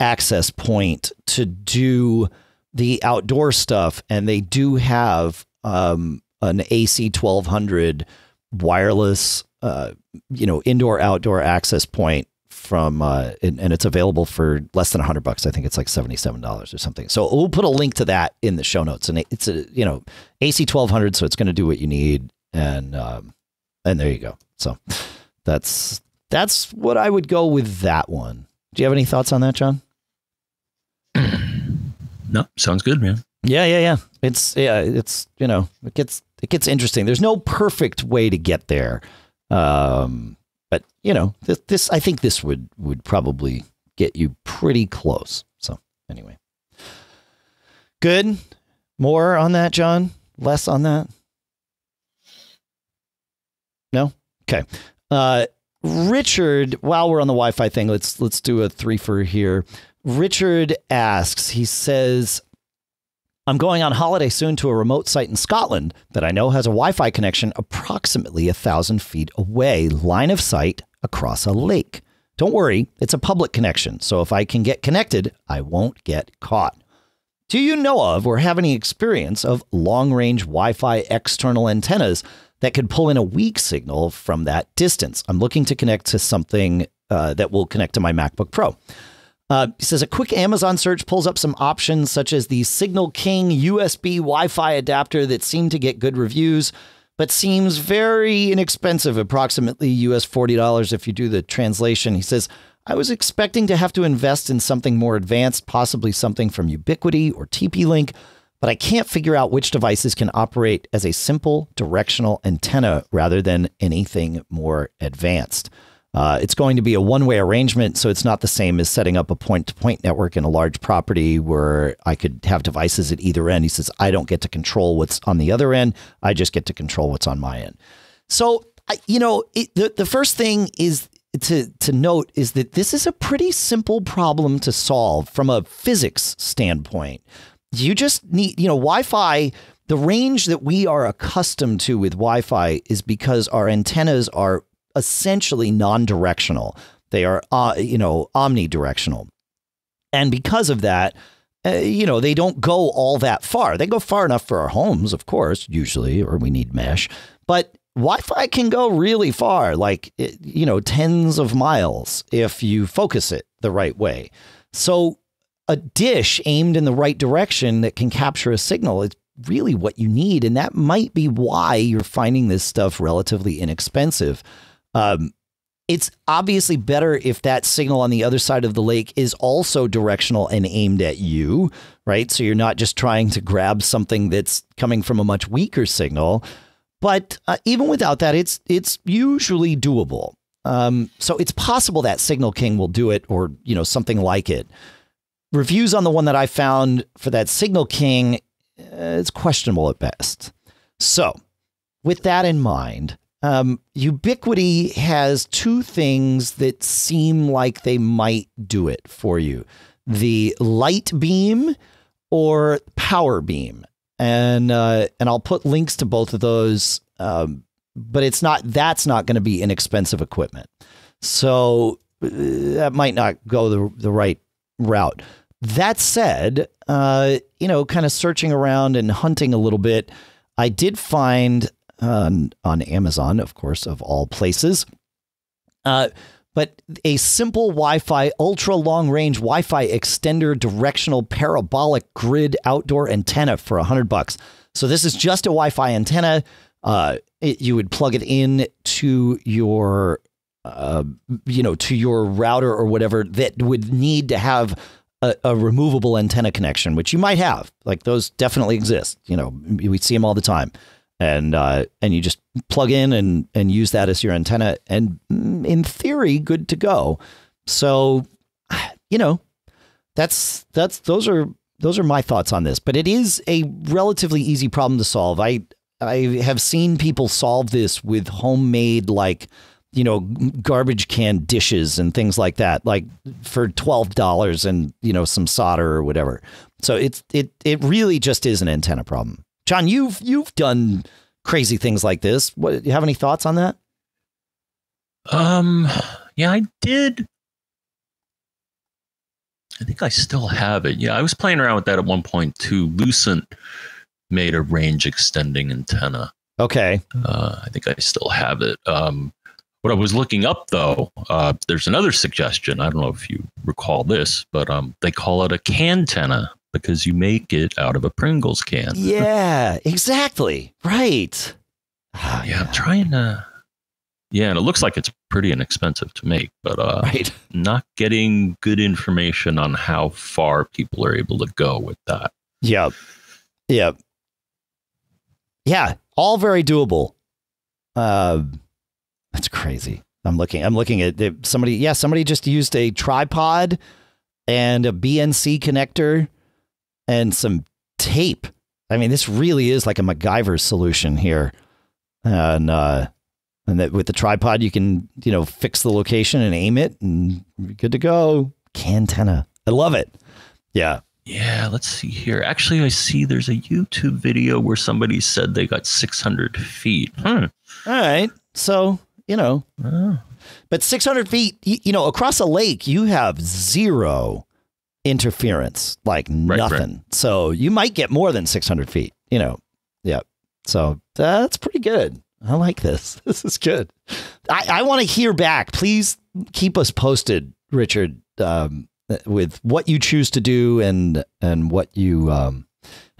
access point to do the outdoor stuff. And they do have um, an A C twelve hundred wireless, uh, you know, indoor outdoor access point from, uh, and, and it's available for less than a hundred bucks. I think it's like seventy-seven dollars or something. So we'll put a link to that in the show notes, and it's a, you know, A C twelve hundred. So it's going to do what you need. And, um, and there you go. So that's, that's what I would go with that one. Do you have any thoughts on that, John? No, sounds good, man. Yeah, yeah, yeah. It's, yeah, it's, you know, it gets, it gets interesting. There's no perfect way to get there. Um, But, you know, this, this I think this would would probably get you pretty close. So anyway, good. More on that, John? Less on that? No? OK, uh, Richard, while we're on the Wi-Fi thing, let's let's do a three-fer here. Richard asks, he says, I'm going on holiday soon to a remote site in Scotland that I know has a Wi-Fi connection approximately a thousand feet away, line of sight across a lake. Don't worry, it's a public connection, so if I can get connected, I won't get caught. Do you know of or have any experience of long-range Wi-Fi external antennas that could pull in a weak signal from that distance? I'm looking to connect to something uh, that will connect to my MacBook Pro. Uh, he says a quick Amazon search pulls up some options such as the Signal King U S B Wi-Fi adapter that seemed to get good reviews, but seems very inexpensive, approximately U S forty dollars if you do the translation. He says, I was expecting to have to invest in something more advanced, possibly something from Ubiquiti or T P-Link, but I can't figure out which devices can operate as a simple directional antenna rather than anything more advanced. Uh, it's going to be a one-way arrangement, so it's not the same as setting up a point-to-point network in a large property where I could have devices at either end. He says, I don't get to control what's on the other end. I just get to control what's on my end. So, you know, it, the, the first thing is to, to note is that this is a pretty simple problem to solve from a physics standpoint. You just need, you know, Wi-Fi. The range that we are accustomed to with Wi-Fi is because our antennas are essentially non-directional. They are, uh, you know, omnidirectional. And because of that, uh, you know, they don't go all that far. They go far enough for our homes, of course, usually, or we need mesh. But Wi-Fi can go really far, like, you know, tens of miles if you focus it the right way. So a dish aimed in the right direction that can capture a signal is really what you need. And that might be why you're finding this stuff relatively inexpensive. Um, it's obviously better if that signal on the other side of the lake is also directional and aimed at you, right? So you're not just trying to grab something that's coming from a much weaker signal. But uh, even without that, it's it's usually doable. Um, so it's possible that Signal King will do it, or, you know, something like it. Reviews on the one that I found for that Signal King, uh, it's questionable at best. So with that in mind, Um, Ubiquiti has two things that seem like they might do it for you: the light beam or power beam. And, uh, and I'll put links to both of those. Um, but it's not, that's not going to be inexpensive equipment. So uh, that might not go the, the right route. That said, uh, you know, kind of searching around and hunting a little bit, I did find, Um, on Amazon, of course, of all places. Uh, but a simple Wi-Fi, ultra long range Wi-Fi extender, directional parabolic grid outdoor antenna for a hundred bucks. So this is just a Wi-Fi antenna. uh, it, you would plug it in to your, uh, you know, to your router or whatever that would need to have a, a removable antenna connection, which you might have. Like those definitely exist. You know, we see them all the time. And uh, and you just plug in and, and use that as your antenna. And in theory, good to go. So, you know, that's that's those are those are my thoughts on this. But it is a relatively easy problem to solve. I I have seen people solve this with homemade, like, you know, garbage can dishes and things like that, like for twelve dollars and, you know, some solder or whatever. So it's it it really just is an antenna problem. John, you've you've done crazy things like this. What, do you have any thoughts on that? Um, yeah, I did. I think I still have it. Yeah, I was playing around with that at one point too. Lucent made a range extending antenna. Okay. Uh, I think I still have it. Um, what I was looking up though, uh, there's another suggestion. I don't know if you recall this, but um, they call it a cantenna, because you make it out of a Pringles can. Yeah, exactly. Right. Oh, yeah, yeah, I'm trying to. Yeah, and it looks like it's pretty inexpensive to make, but uh, right. Not getting good information on how far people are able to go with that. Yeah. Yeah. Yeah. All very doable. Uh, that's crazy. I'm looking. I'm looking at somebody. Yeah, somebody just used a tripod and a B N C connector and some tape. I mean, this really is like a MacGyver solution here. And uh, and that with the tripod, you can, you know, fix the location and aim it and you're good to go. Cantenna. I love it. Yeah. Yeah. Let's see here. Actually, I see there's a YouTube video where somebody said they got six hundred feet. Hmm. All right. So, you know, oh. But six hundred feet, you, you know, across a lake, you have zero interference, like nothing. Right, right. So you might get more than six hundred feet, you know? Yeah. So that's pretty good. I like this. This is good. I, I want to hear back. Please keep us posted, Richard, um, with what you choose to do and, and what you, um,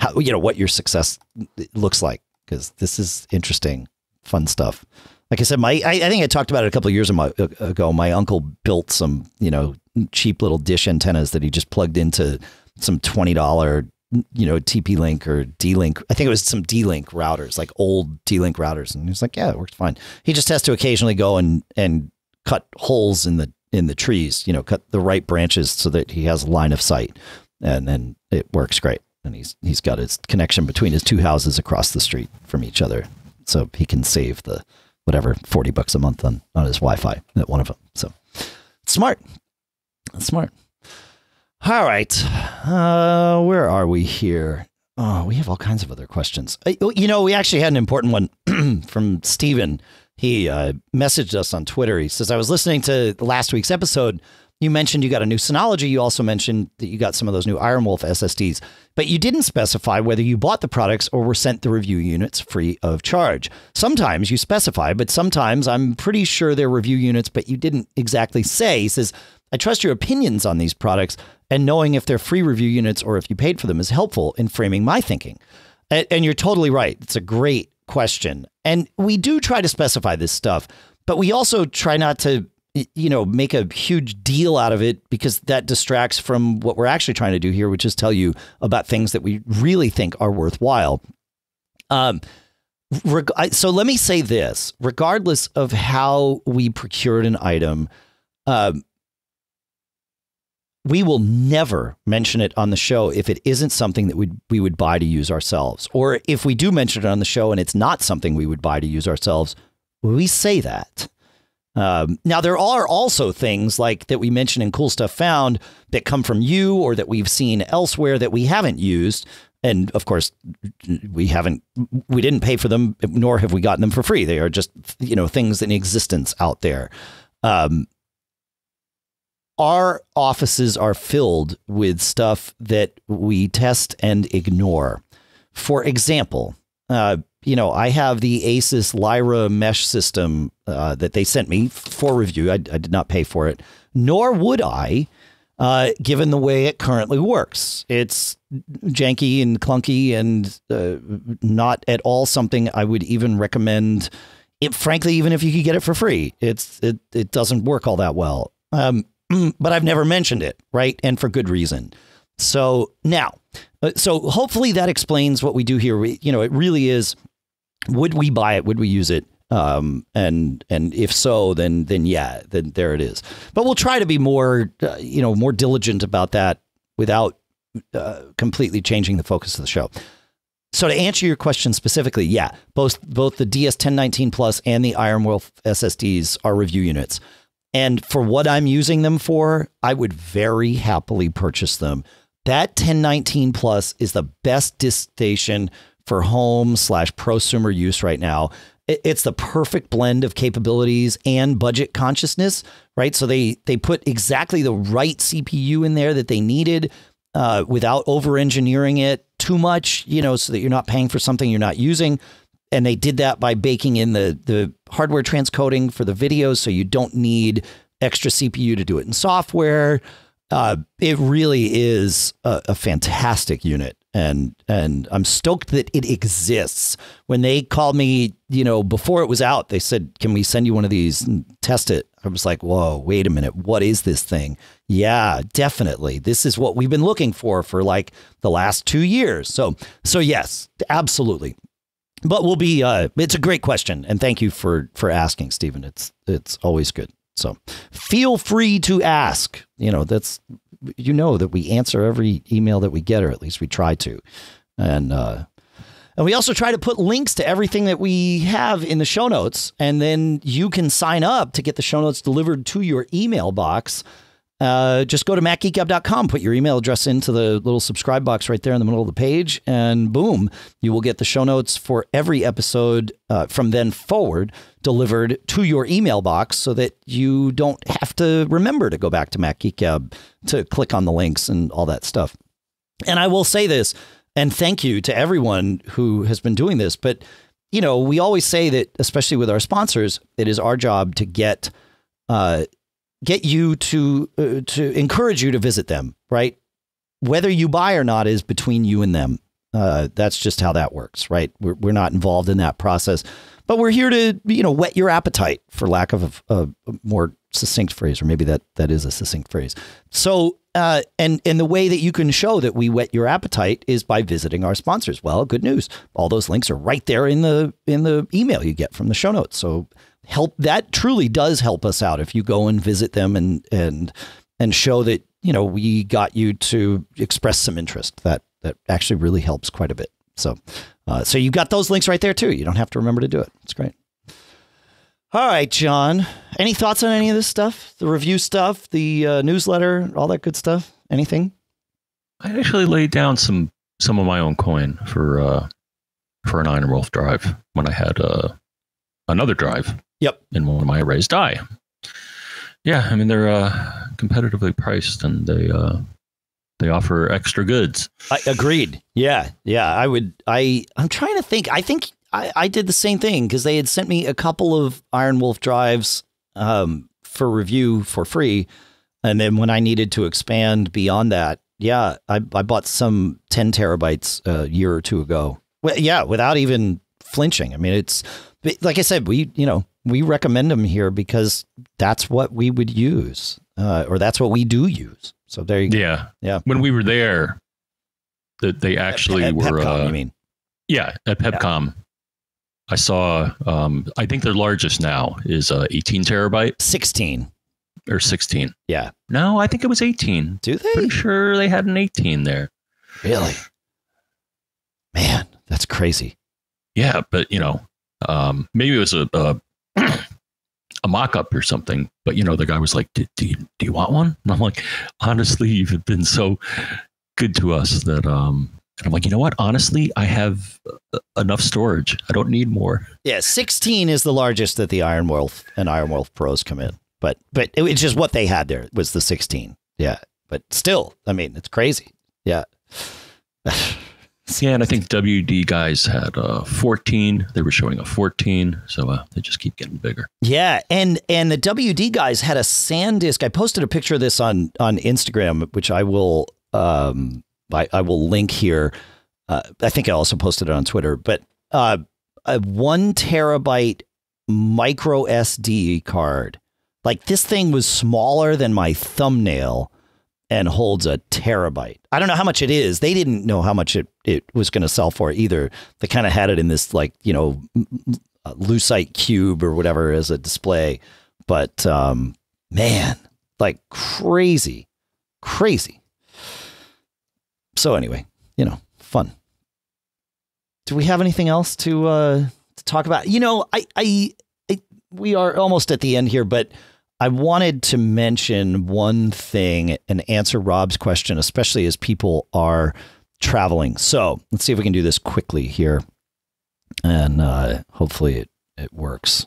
how, you know, what your success looks like, because this is interesting, fun stuff. Like I said, my, I, I think I talked about it a couple of years ago. My uncle built some, you know, cheap little dish antennas that he just plugged into some twenty dollar, you know, T P-Link or D-Link. I think it was some D-Link routers, like old D-Link routers. And he was like, yeah, it works fine. He just has to occasionally go and, and cut holes in the, in the trees, you know, cut the right branches so that he has line of sight, and then it works great. And he's, he's got his connection between his two houses across the street from each other. So he can save the whatever, forty bucks a month on, on his Wi-Fi at one of them. So smart. That's smart. All right. Uh, where are we here? Oh, we have all kinds of other questions. You know, we actually had an important one from Steven. He uh, messaged us on Twitter. He says, I was listening to last week's episode. You mentioned you got a new Synology. You also mentioned that you got some of those new Iron Wolf S S Ds, but you didn't specify whether you bought the products or were sent the review units free of charge. Sometimes you specify, but sometimes I'm pretty sure they're review units, but you didn't exactly say. He says, I trust your opinions on these products, and knowing if they're free review units or if you paid for them is helpful in framing my thinking. And, and you're totally right. It's a great question. And we do try to specify this stuff, but we also try not to, you know, make a huge deal out of it, because that distracts from what we're actually trying to do here, which is tell you about things that we really think are worthwhile. Um, reg- so let me say this, regardless of how we procured an item, um, we will never mention it on the show if it isn't something that we we would buy to use ourselves. Or if we do mention it on the show and it's not something we would buy to use ourselves, we say that. Um, now, there are also things like that we mention in Cool Stuff Found that come from you or that we've seen elsewhere that we haven't used. And of course, we haven't we didn't pay for them, nor have we gotten them for free. They are just, you know, things in existence out there. Um Our offices are filled with stuff that we test and ignore. For example, uh, you know, I have the Asus Lyra mesh system uh, that they sent me for review. I, I did not pay for it, nor would I, uh, given the way it currently works. It's janky and clunky and uh, not at all something I would even recommend. It, frankly, even if you could get it for free, it's it, it doesn't work all that well. Um, but I've never mentioned it, right? And for good reason. So now, so hopefully that explains what we do here. We, you know, it really is, would we buy it? Would we use it? Um, and and if so, then then yeah, then there it is. But we'll try to be more, uh, you know, more diligent about that without uh, completely changing the focus of the show. So to answer your question specifically, yeah, both both the D S ten nineteen Plus and the Iron Wolf S S Ds are review units. And for what I'm using them for, I would very happily purchase them. That ten nineteen Plus is the best disk station for home slash prosumer use right now. It's the perfect blend of capabilities and budget consciousness, right? So they they put exactly the right C P U in there that they needed uh, without over-engineering it too much, you know, so that you're not paying for something you're not using. And they did that by baking in the, the hardware transcoding for the videos, so you don't need extra C P U to do it in software. Uh, it really is a, a fantastic unit. And and I'm stoked that it exists. When they called me, you know, before it was out, they said, can we send you one of these and test it? I was like, whoa, wait a minute. What is this thing? Yeah, definitely. This is what we've been looking for for like the last two years. So so, yes, absolutely. But we'll be uh, it's a great question. And thank you for for asking, Stephen. It's it's always good. So feel free to ask, you know, that's, you know, that we answer every email that we get, or at least we try to. And, uh, and we also try to put links to everything that we have in the show notes. And then you can sign up to get the show notes delivered to your email box. Uh, just go to Mac Geek Gab dot com, put your email address into the little subscribe box right there in the middle of the page, and boom, you will get the show notes for every episode uh, from then forward delivered to your email box, so that you don't have to remember to go back to Mac Geek Gab to click on the links and all that stuff. And I will say this, and thank you to everyone who has been doing this, but, you know, we always say that, especially with our sponsors, it is our job to get uh get you to uh, to encourage you to visit them, right? Whether you buy or not is between you and them. Uh, that's just how that works, right? We're, we're not involved in that process, but we're here to, you know, whet your appetite, for lack of a, a more succinct phrase, or maybe that that is a succinct phrase. So, uh, and, and the way that you can show that we whet your appetite is by visiting our sponsors. Well, good news. All those links are right there in the, in the email you get from the show notes. So, help, that truly does help us out if you go and visit them and and and show that, you know, we got you to express some interest. That that actually really helps quite a bit. So uh, so you've got those links right there, too. You don't have to remember to do it. It's great. All right, John, any thoughts on any of this stuff? The review stuff, the uh, newsletter, all that good stuff? Anything? I actually laid down some some of my own coin for uh, for an Iron Wolf drive when I had uh, another drive. Yep. And one of my arrays die. Yeah, I mean, they're uh, competitively priced, and they uh, they offer extra goods. I, agreed. Yeah, yeah. I would. I I'm trying to think. I think I, I did the same thing, because they had sent me a couple of Iron Wolf drives um, for review for free, and then when I needed to expand beyond that, yeah, I I bought some ten terabytes a year or two ago. Well, yeah, without even flinching. I mean, it's like I said, we you know. We recommend them here because that's what we would use, uh, or that's what we do use. So there you go. Yeah. Yeah. When we were there, that they actually at, at were. Pepcom, uh, you mean? Yeah. At Pepcom, yeah. I saw, um, I think their largest now is uh, eighteen terabyte. sixteen. Or sixteen. Yeah. No, I think it was eighteen. Do they? Pretty sure they had an eighteen there. Really? Man, that's crazy. Yeah. But, you know, um, maybe it was a, a a mock-up or something, but you know, the guy was like, do, do, you, do you want one? And I'm like, honestly, you've been so good to us that um and I'm like, you know what, honestly, I have enough storage, I don't need more. Yeah, sixteen is the largest that the Iron Wolf and Iron Wolf Pros come in, but but it, it's just what they had there was the sixteen. Yeah, but still, I mean, it's crazy. Yeah. Yeah, and I think W D guys had uh, fourteen. They were showing a fourteen, so uh, they just keep getting bigger. Yeah, and and the W D guys had a SanDisk. I posted a picture of this on on Instagram, which I will um, I, I will link here. Uh, I think I also posted it on Twitter, but uh, a one terabyte micro S D card. Like, this thing was smaller than my thumbnail and holds a terabyte. I don't know how much it is. They didn't know how much it, it was going to sell for either. They kind of had it in this, like, you know, Lucite cube or whatever as a display. But um, man, like crazy, crazy. So anyway, you know, fun. Do we have anything else to uh, to talk about? You know, I, I, I we are almost at the end here, but I wanted to mention one thing and answer Rob's question, especially as people are traveling. So let's see if we can do this quickly here, and uh, hopefully it, it works.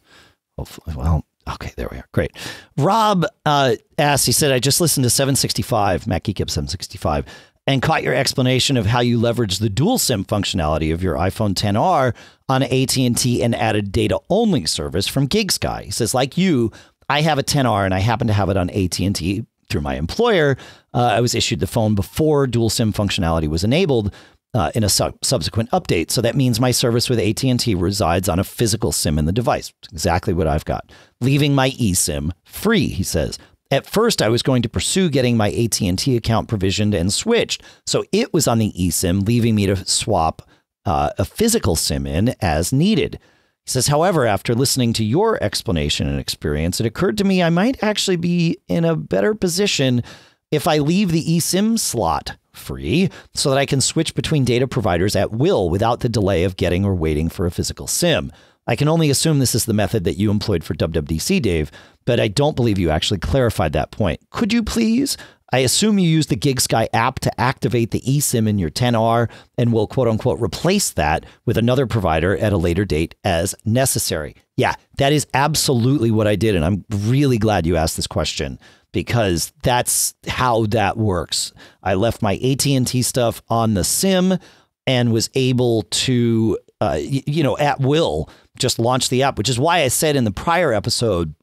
Hopefully, well, okay, there we are. Great. Rob uh, asked, he said, I just listened to seven sixty-five, Mac Geek Gab seven sixty-five, and caught your explanation of how you leverage the dual SIM functionality of your iPhone X R on A T and T and added data-only service from GigSky. He says, like you, I have a X R and I happen to have it on A T and T through my employer. Uh, I was issued the phone before dual SIM functionality was enabled uh, in a su subsequent update. So that means my service with A T and T resides on a physical SIM in the device. Exactly what I've got. Leaving my eSIM free, he says. At first, I was going to pursue getting my A T and T account provisioned and switched. So it was on the eSIM, leaving me to swap uh, a physical SIM in as needed. Says, however, after listening to your explanation and experience, it occurred to me I might actually be in a better position if I leave the eSIM slot free so that I can switch between data providers at will without the delay of getting or waiting for a physical SIM. I can only assume this is the method that you employed for W W D C, Dave, but I don't believe you actually clarified that point. Could you please? I assume you use the GigSky app to activate the eSIM in your X R and will, quote unquote, replace that with another provider at a later date as necessary. Yeah, that is absolutely what I did. And I'm really glad you asked this question because that's how that works. I left my A T and T stuff on the SIM and was able to, uh, you know, at will just launch the app, which is why I said in the prior episode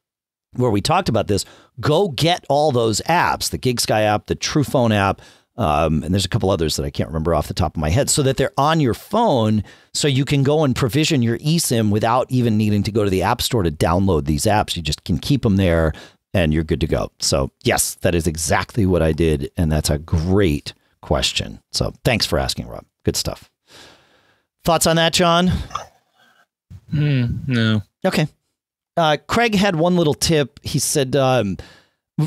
where we talked about this, go get all those apps, the GigSky app, the TruePhone app, um, and there's a couple others that I can't remember off the top of my head, so that they're on your phone so you can go and provision your eSIM without even needing to go to the app store to download these apps. You just can keep them there and you're good to go. So yes, that is exactly what I did. And that's a great question. So thanks for asking, Rob. Good stuff. Thoughts on that, John? Mm, no. Okay. Uh, Craig had one little tip. He said um,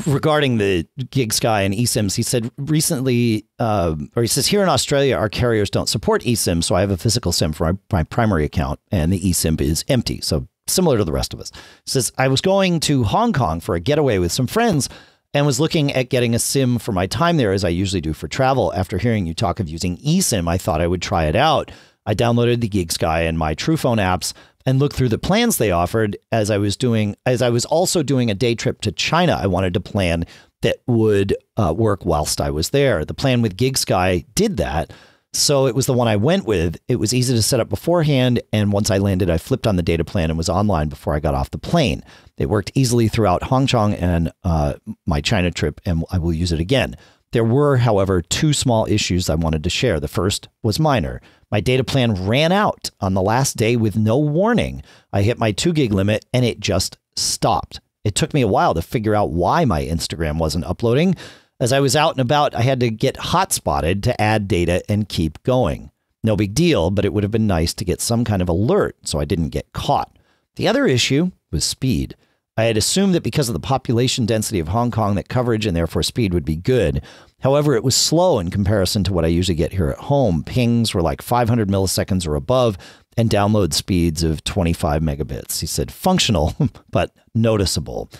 regarding the GigSky and eSIMs, he said recently, uh, or he says here in Australia, our carriers don't support eSIM. So I have a physical SIM for my primary account and the eSIM is empty. So similar to the rest of us. He says, I was going to Hong Kong for a getaway with some friends and was looking at getting a SIM for my time there as I usually do for travel. After hearing you talk of using eSIM, I thought I would try it out. I downloaded the GigSky and my TruePhone apps and looked through the plans they offered. As I was doing, as I was also doing a day trip to China, I wanted a plan that would uh, work whilst I was there. The plan with GigSky did that. So it was the one I went with. It was easy to set up beforehand. And once I landed, I flipped on the data plan and was online before I got off the plane. It worked easily throughout Hong Kong and uh, my China trip, and I will use it again. There were, however, two small issues I wanted to share. The first was minor. My data plan ran out on the last day with no warning. I hit my two gig limit and it just stopped. It took me a while to figure out why my Instagram wasn't uploading. As I was out and about, I had to get hotspotted to add data and keep going. No big deal, but it would have been nice to get some kind of alert so I didn't get caught. The other issue was speed. I had assumed that because of the population density of Hong Kong that coverage and therefore speed would be good. However, it was slow in comparison to what I usually get here at home. Pings were like five hundred milliseconds or above and download speeds of twenty-five megabits. He said functional, but noticeable.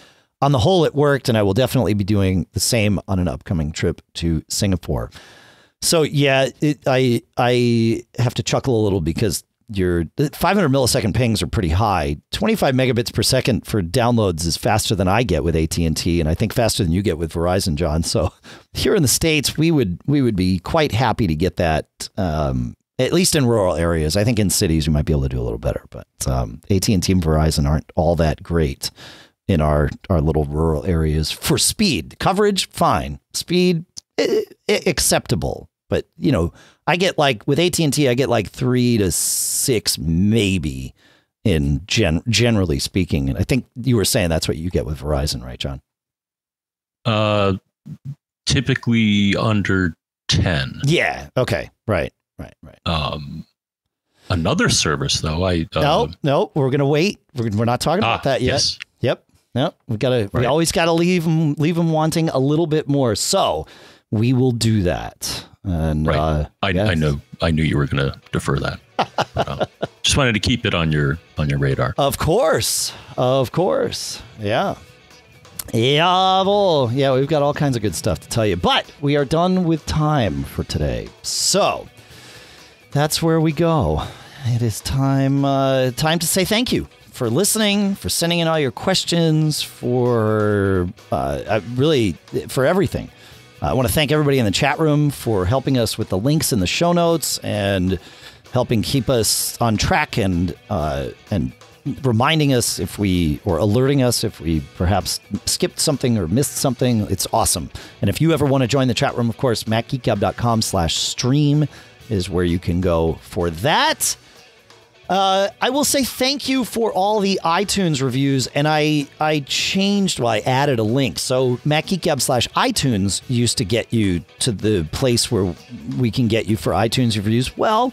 On the whole, it worked, and I will definitely be doing the same on an upcoming trip to Singapore. So yeah, it, I, I have to chuckle a little because your five hundred millisecond pings are pretty high. twenty-five megabits per second for downloads is faster than I get with A T and T, and I think faster than you get with Verizon, John. So here in the States, we would we would be quite happy to get that, um, at least in rural areas. I think in cities we might be able to do a little better, but um, A T and T and Verizon aren't all that great in our, our little rural areas for speed. Coverage, fine. Speed, eh, acceptable. But, you know, I get like with A T and T, I get like three to six, maybe in gen generally speaking. And I think you were saying that's what you get with Verizon, right, John? Uh, typically under ten. Yeah. OK. Right. Right. Right. Um, another service, though. I uh, no, no, we're going to wait. We're, we're not talking ah, about that yet. Yes. Yep. No, we got to right. we always got to leave them, leave them wanting a little bit more. So we will do that. And right. uh, I, yeah. I know I knew you were going to defer that. But, uh, just wanted to keep it on your on your radar. Of course. Of course. Yeah. Yeah. Well, yeah, we've got all kinds of good stuff to tell you, but we are done with time for today. So that's where we go. It is time uh, time to say thank you for listening, for sending in all your questions, for uh, really for everything. I want to thank everybody in the chat room for helping us with the links in the show notes and helping keep us on track and uh, and reminding us if we or alerting us if we perhaps skipped something or missed something. It's awesome. And if you ever want to join the chat room, of course, Mac Geek Gab dot com slash stream is where you can go for that. Uh, I will say thank you for all the iTunes reviews, and I I changed, well, I added a link. So Mac Geek Gab slash iTunes used to get you to the place where we can get you for iTunes reviews. Well,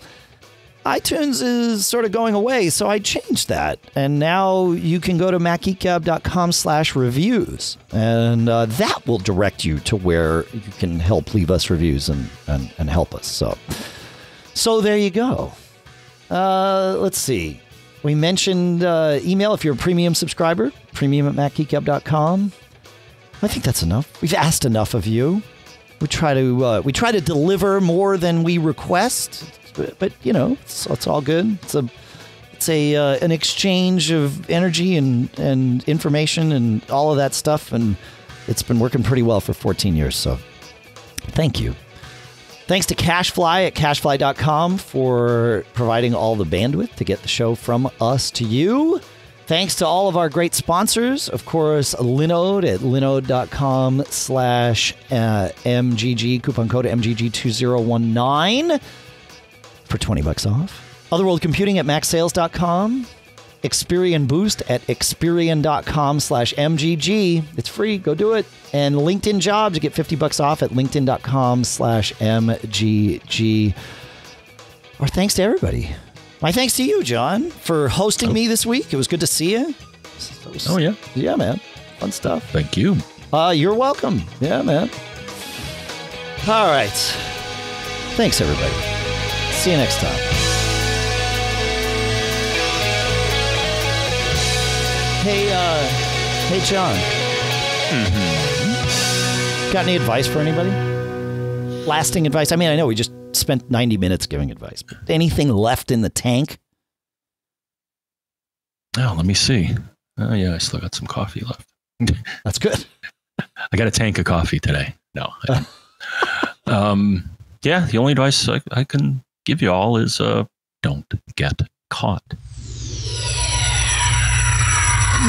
iTunes is sort of going away, so I changed that, and now you can go to Mac Geek Gab dot com slash reviews, and uh, that will direct you to where you can help leave us reviews and and, and help us. So, so there you go. Uh, let's see. We mentioned uh, email if you're a premium subscriber, premium at Mac Geek Gab dot com. I think that's enough. We've asked enough of you. We try to uh, we try to deliver more than we request, but you know it's, it's all good. It's a it's a uh, an exchange of energy and and information and all of that stuff, and it's been working pretty well for fourteen years. So thank you. Thanks to Cashfly at cashfly dot com for providing all the bandwidth to get the show from us to you. Thanks to all of our great sponsors. Of course, Linode at linode dot com slash M G G, coupon code M G G two zero one nine for twenty bucks off. Other World Computing at Mac Sales dot com. Experian Boost at Experian dot com slash M G G. It's free. Go do it. And LinkedIn Jobs, you get fifty bucks off at LinkedIn dot com slash M G G. Our thanks to everybody. My thanks to you, John, for hosting oh. me this week. It was good to see you. Was, oh, yeah. Yeah, man. Fun stuff. Thank you. Uh, you're welcome. Yeah, man. All right. Thanks, everybody. See you next time. Hey, uh, hey, John. Mm-hmm. Got any advice for anybody? Lasting advice? I mean, I know we just spent ninety minutes giving advice, but anything left in the tank? Oh, let me see. Oh, yeah, I still got some coffee left. That's good. I got a tank of coffee today. No. um, yeah, the only advice I, I can give you all is uh, don't get caught.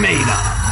Made up.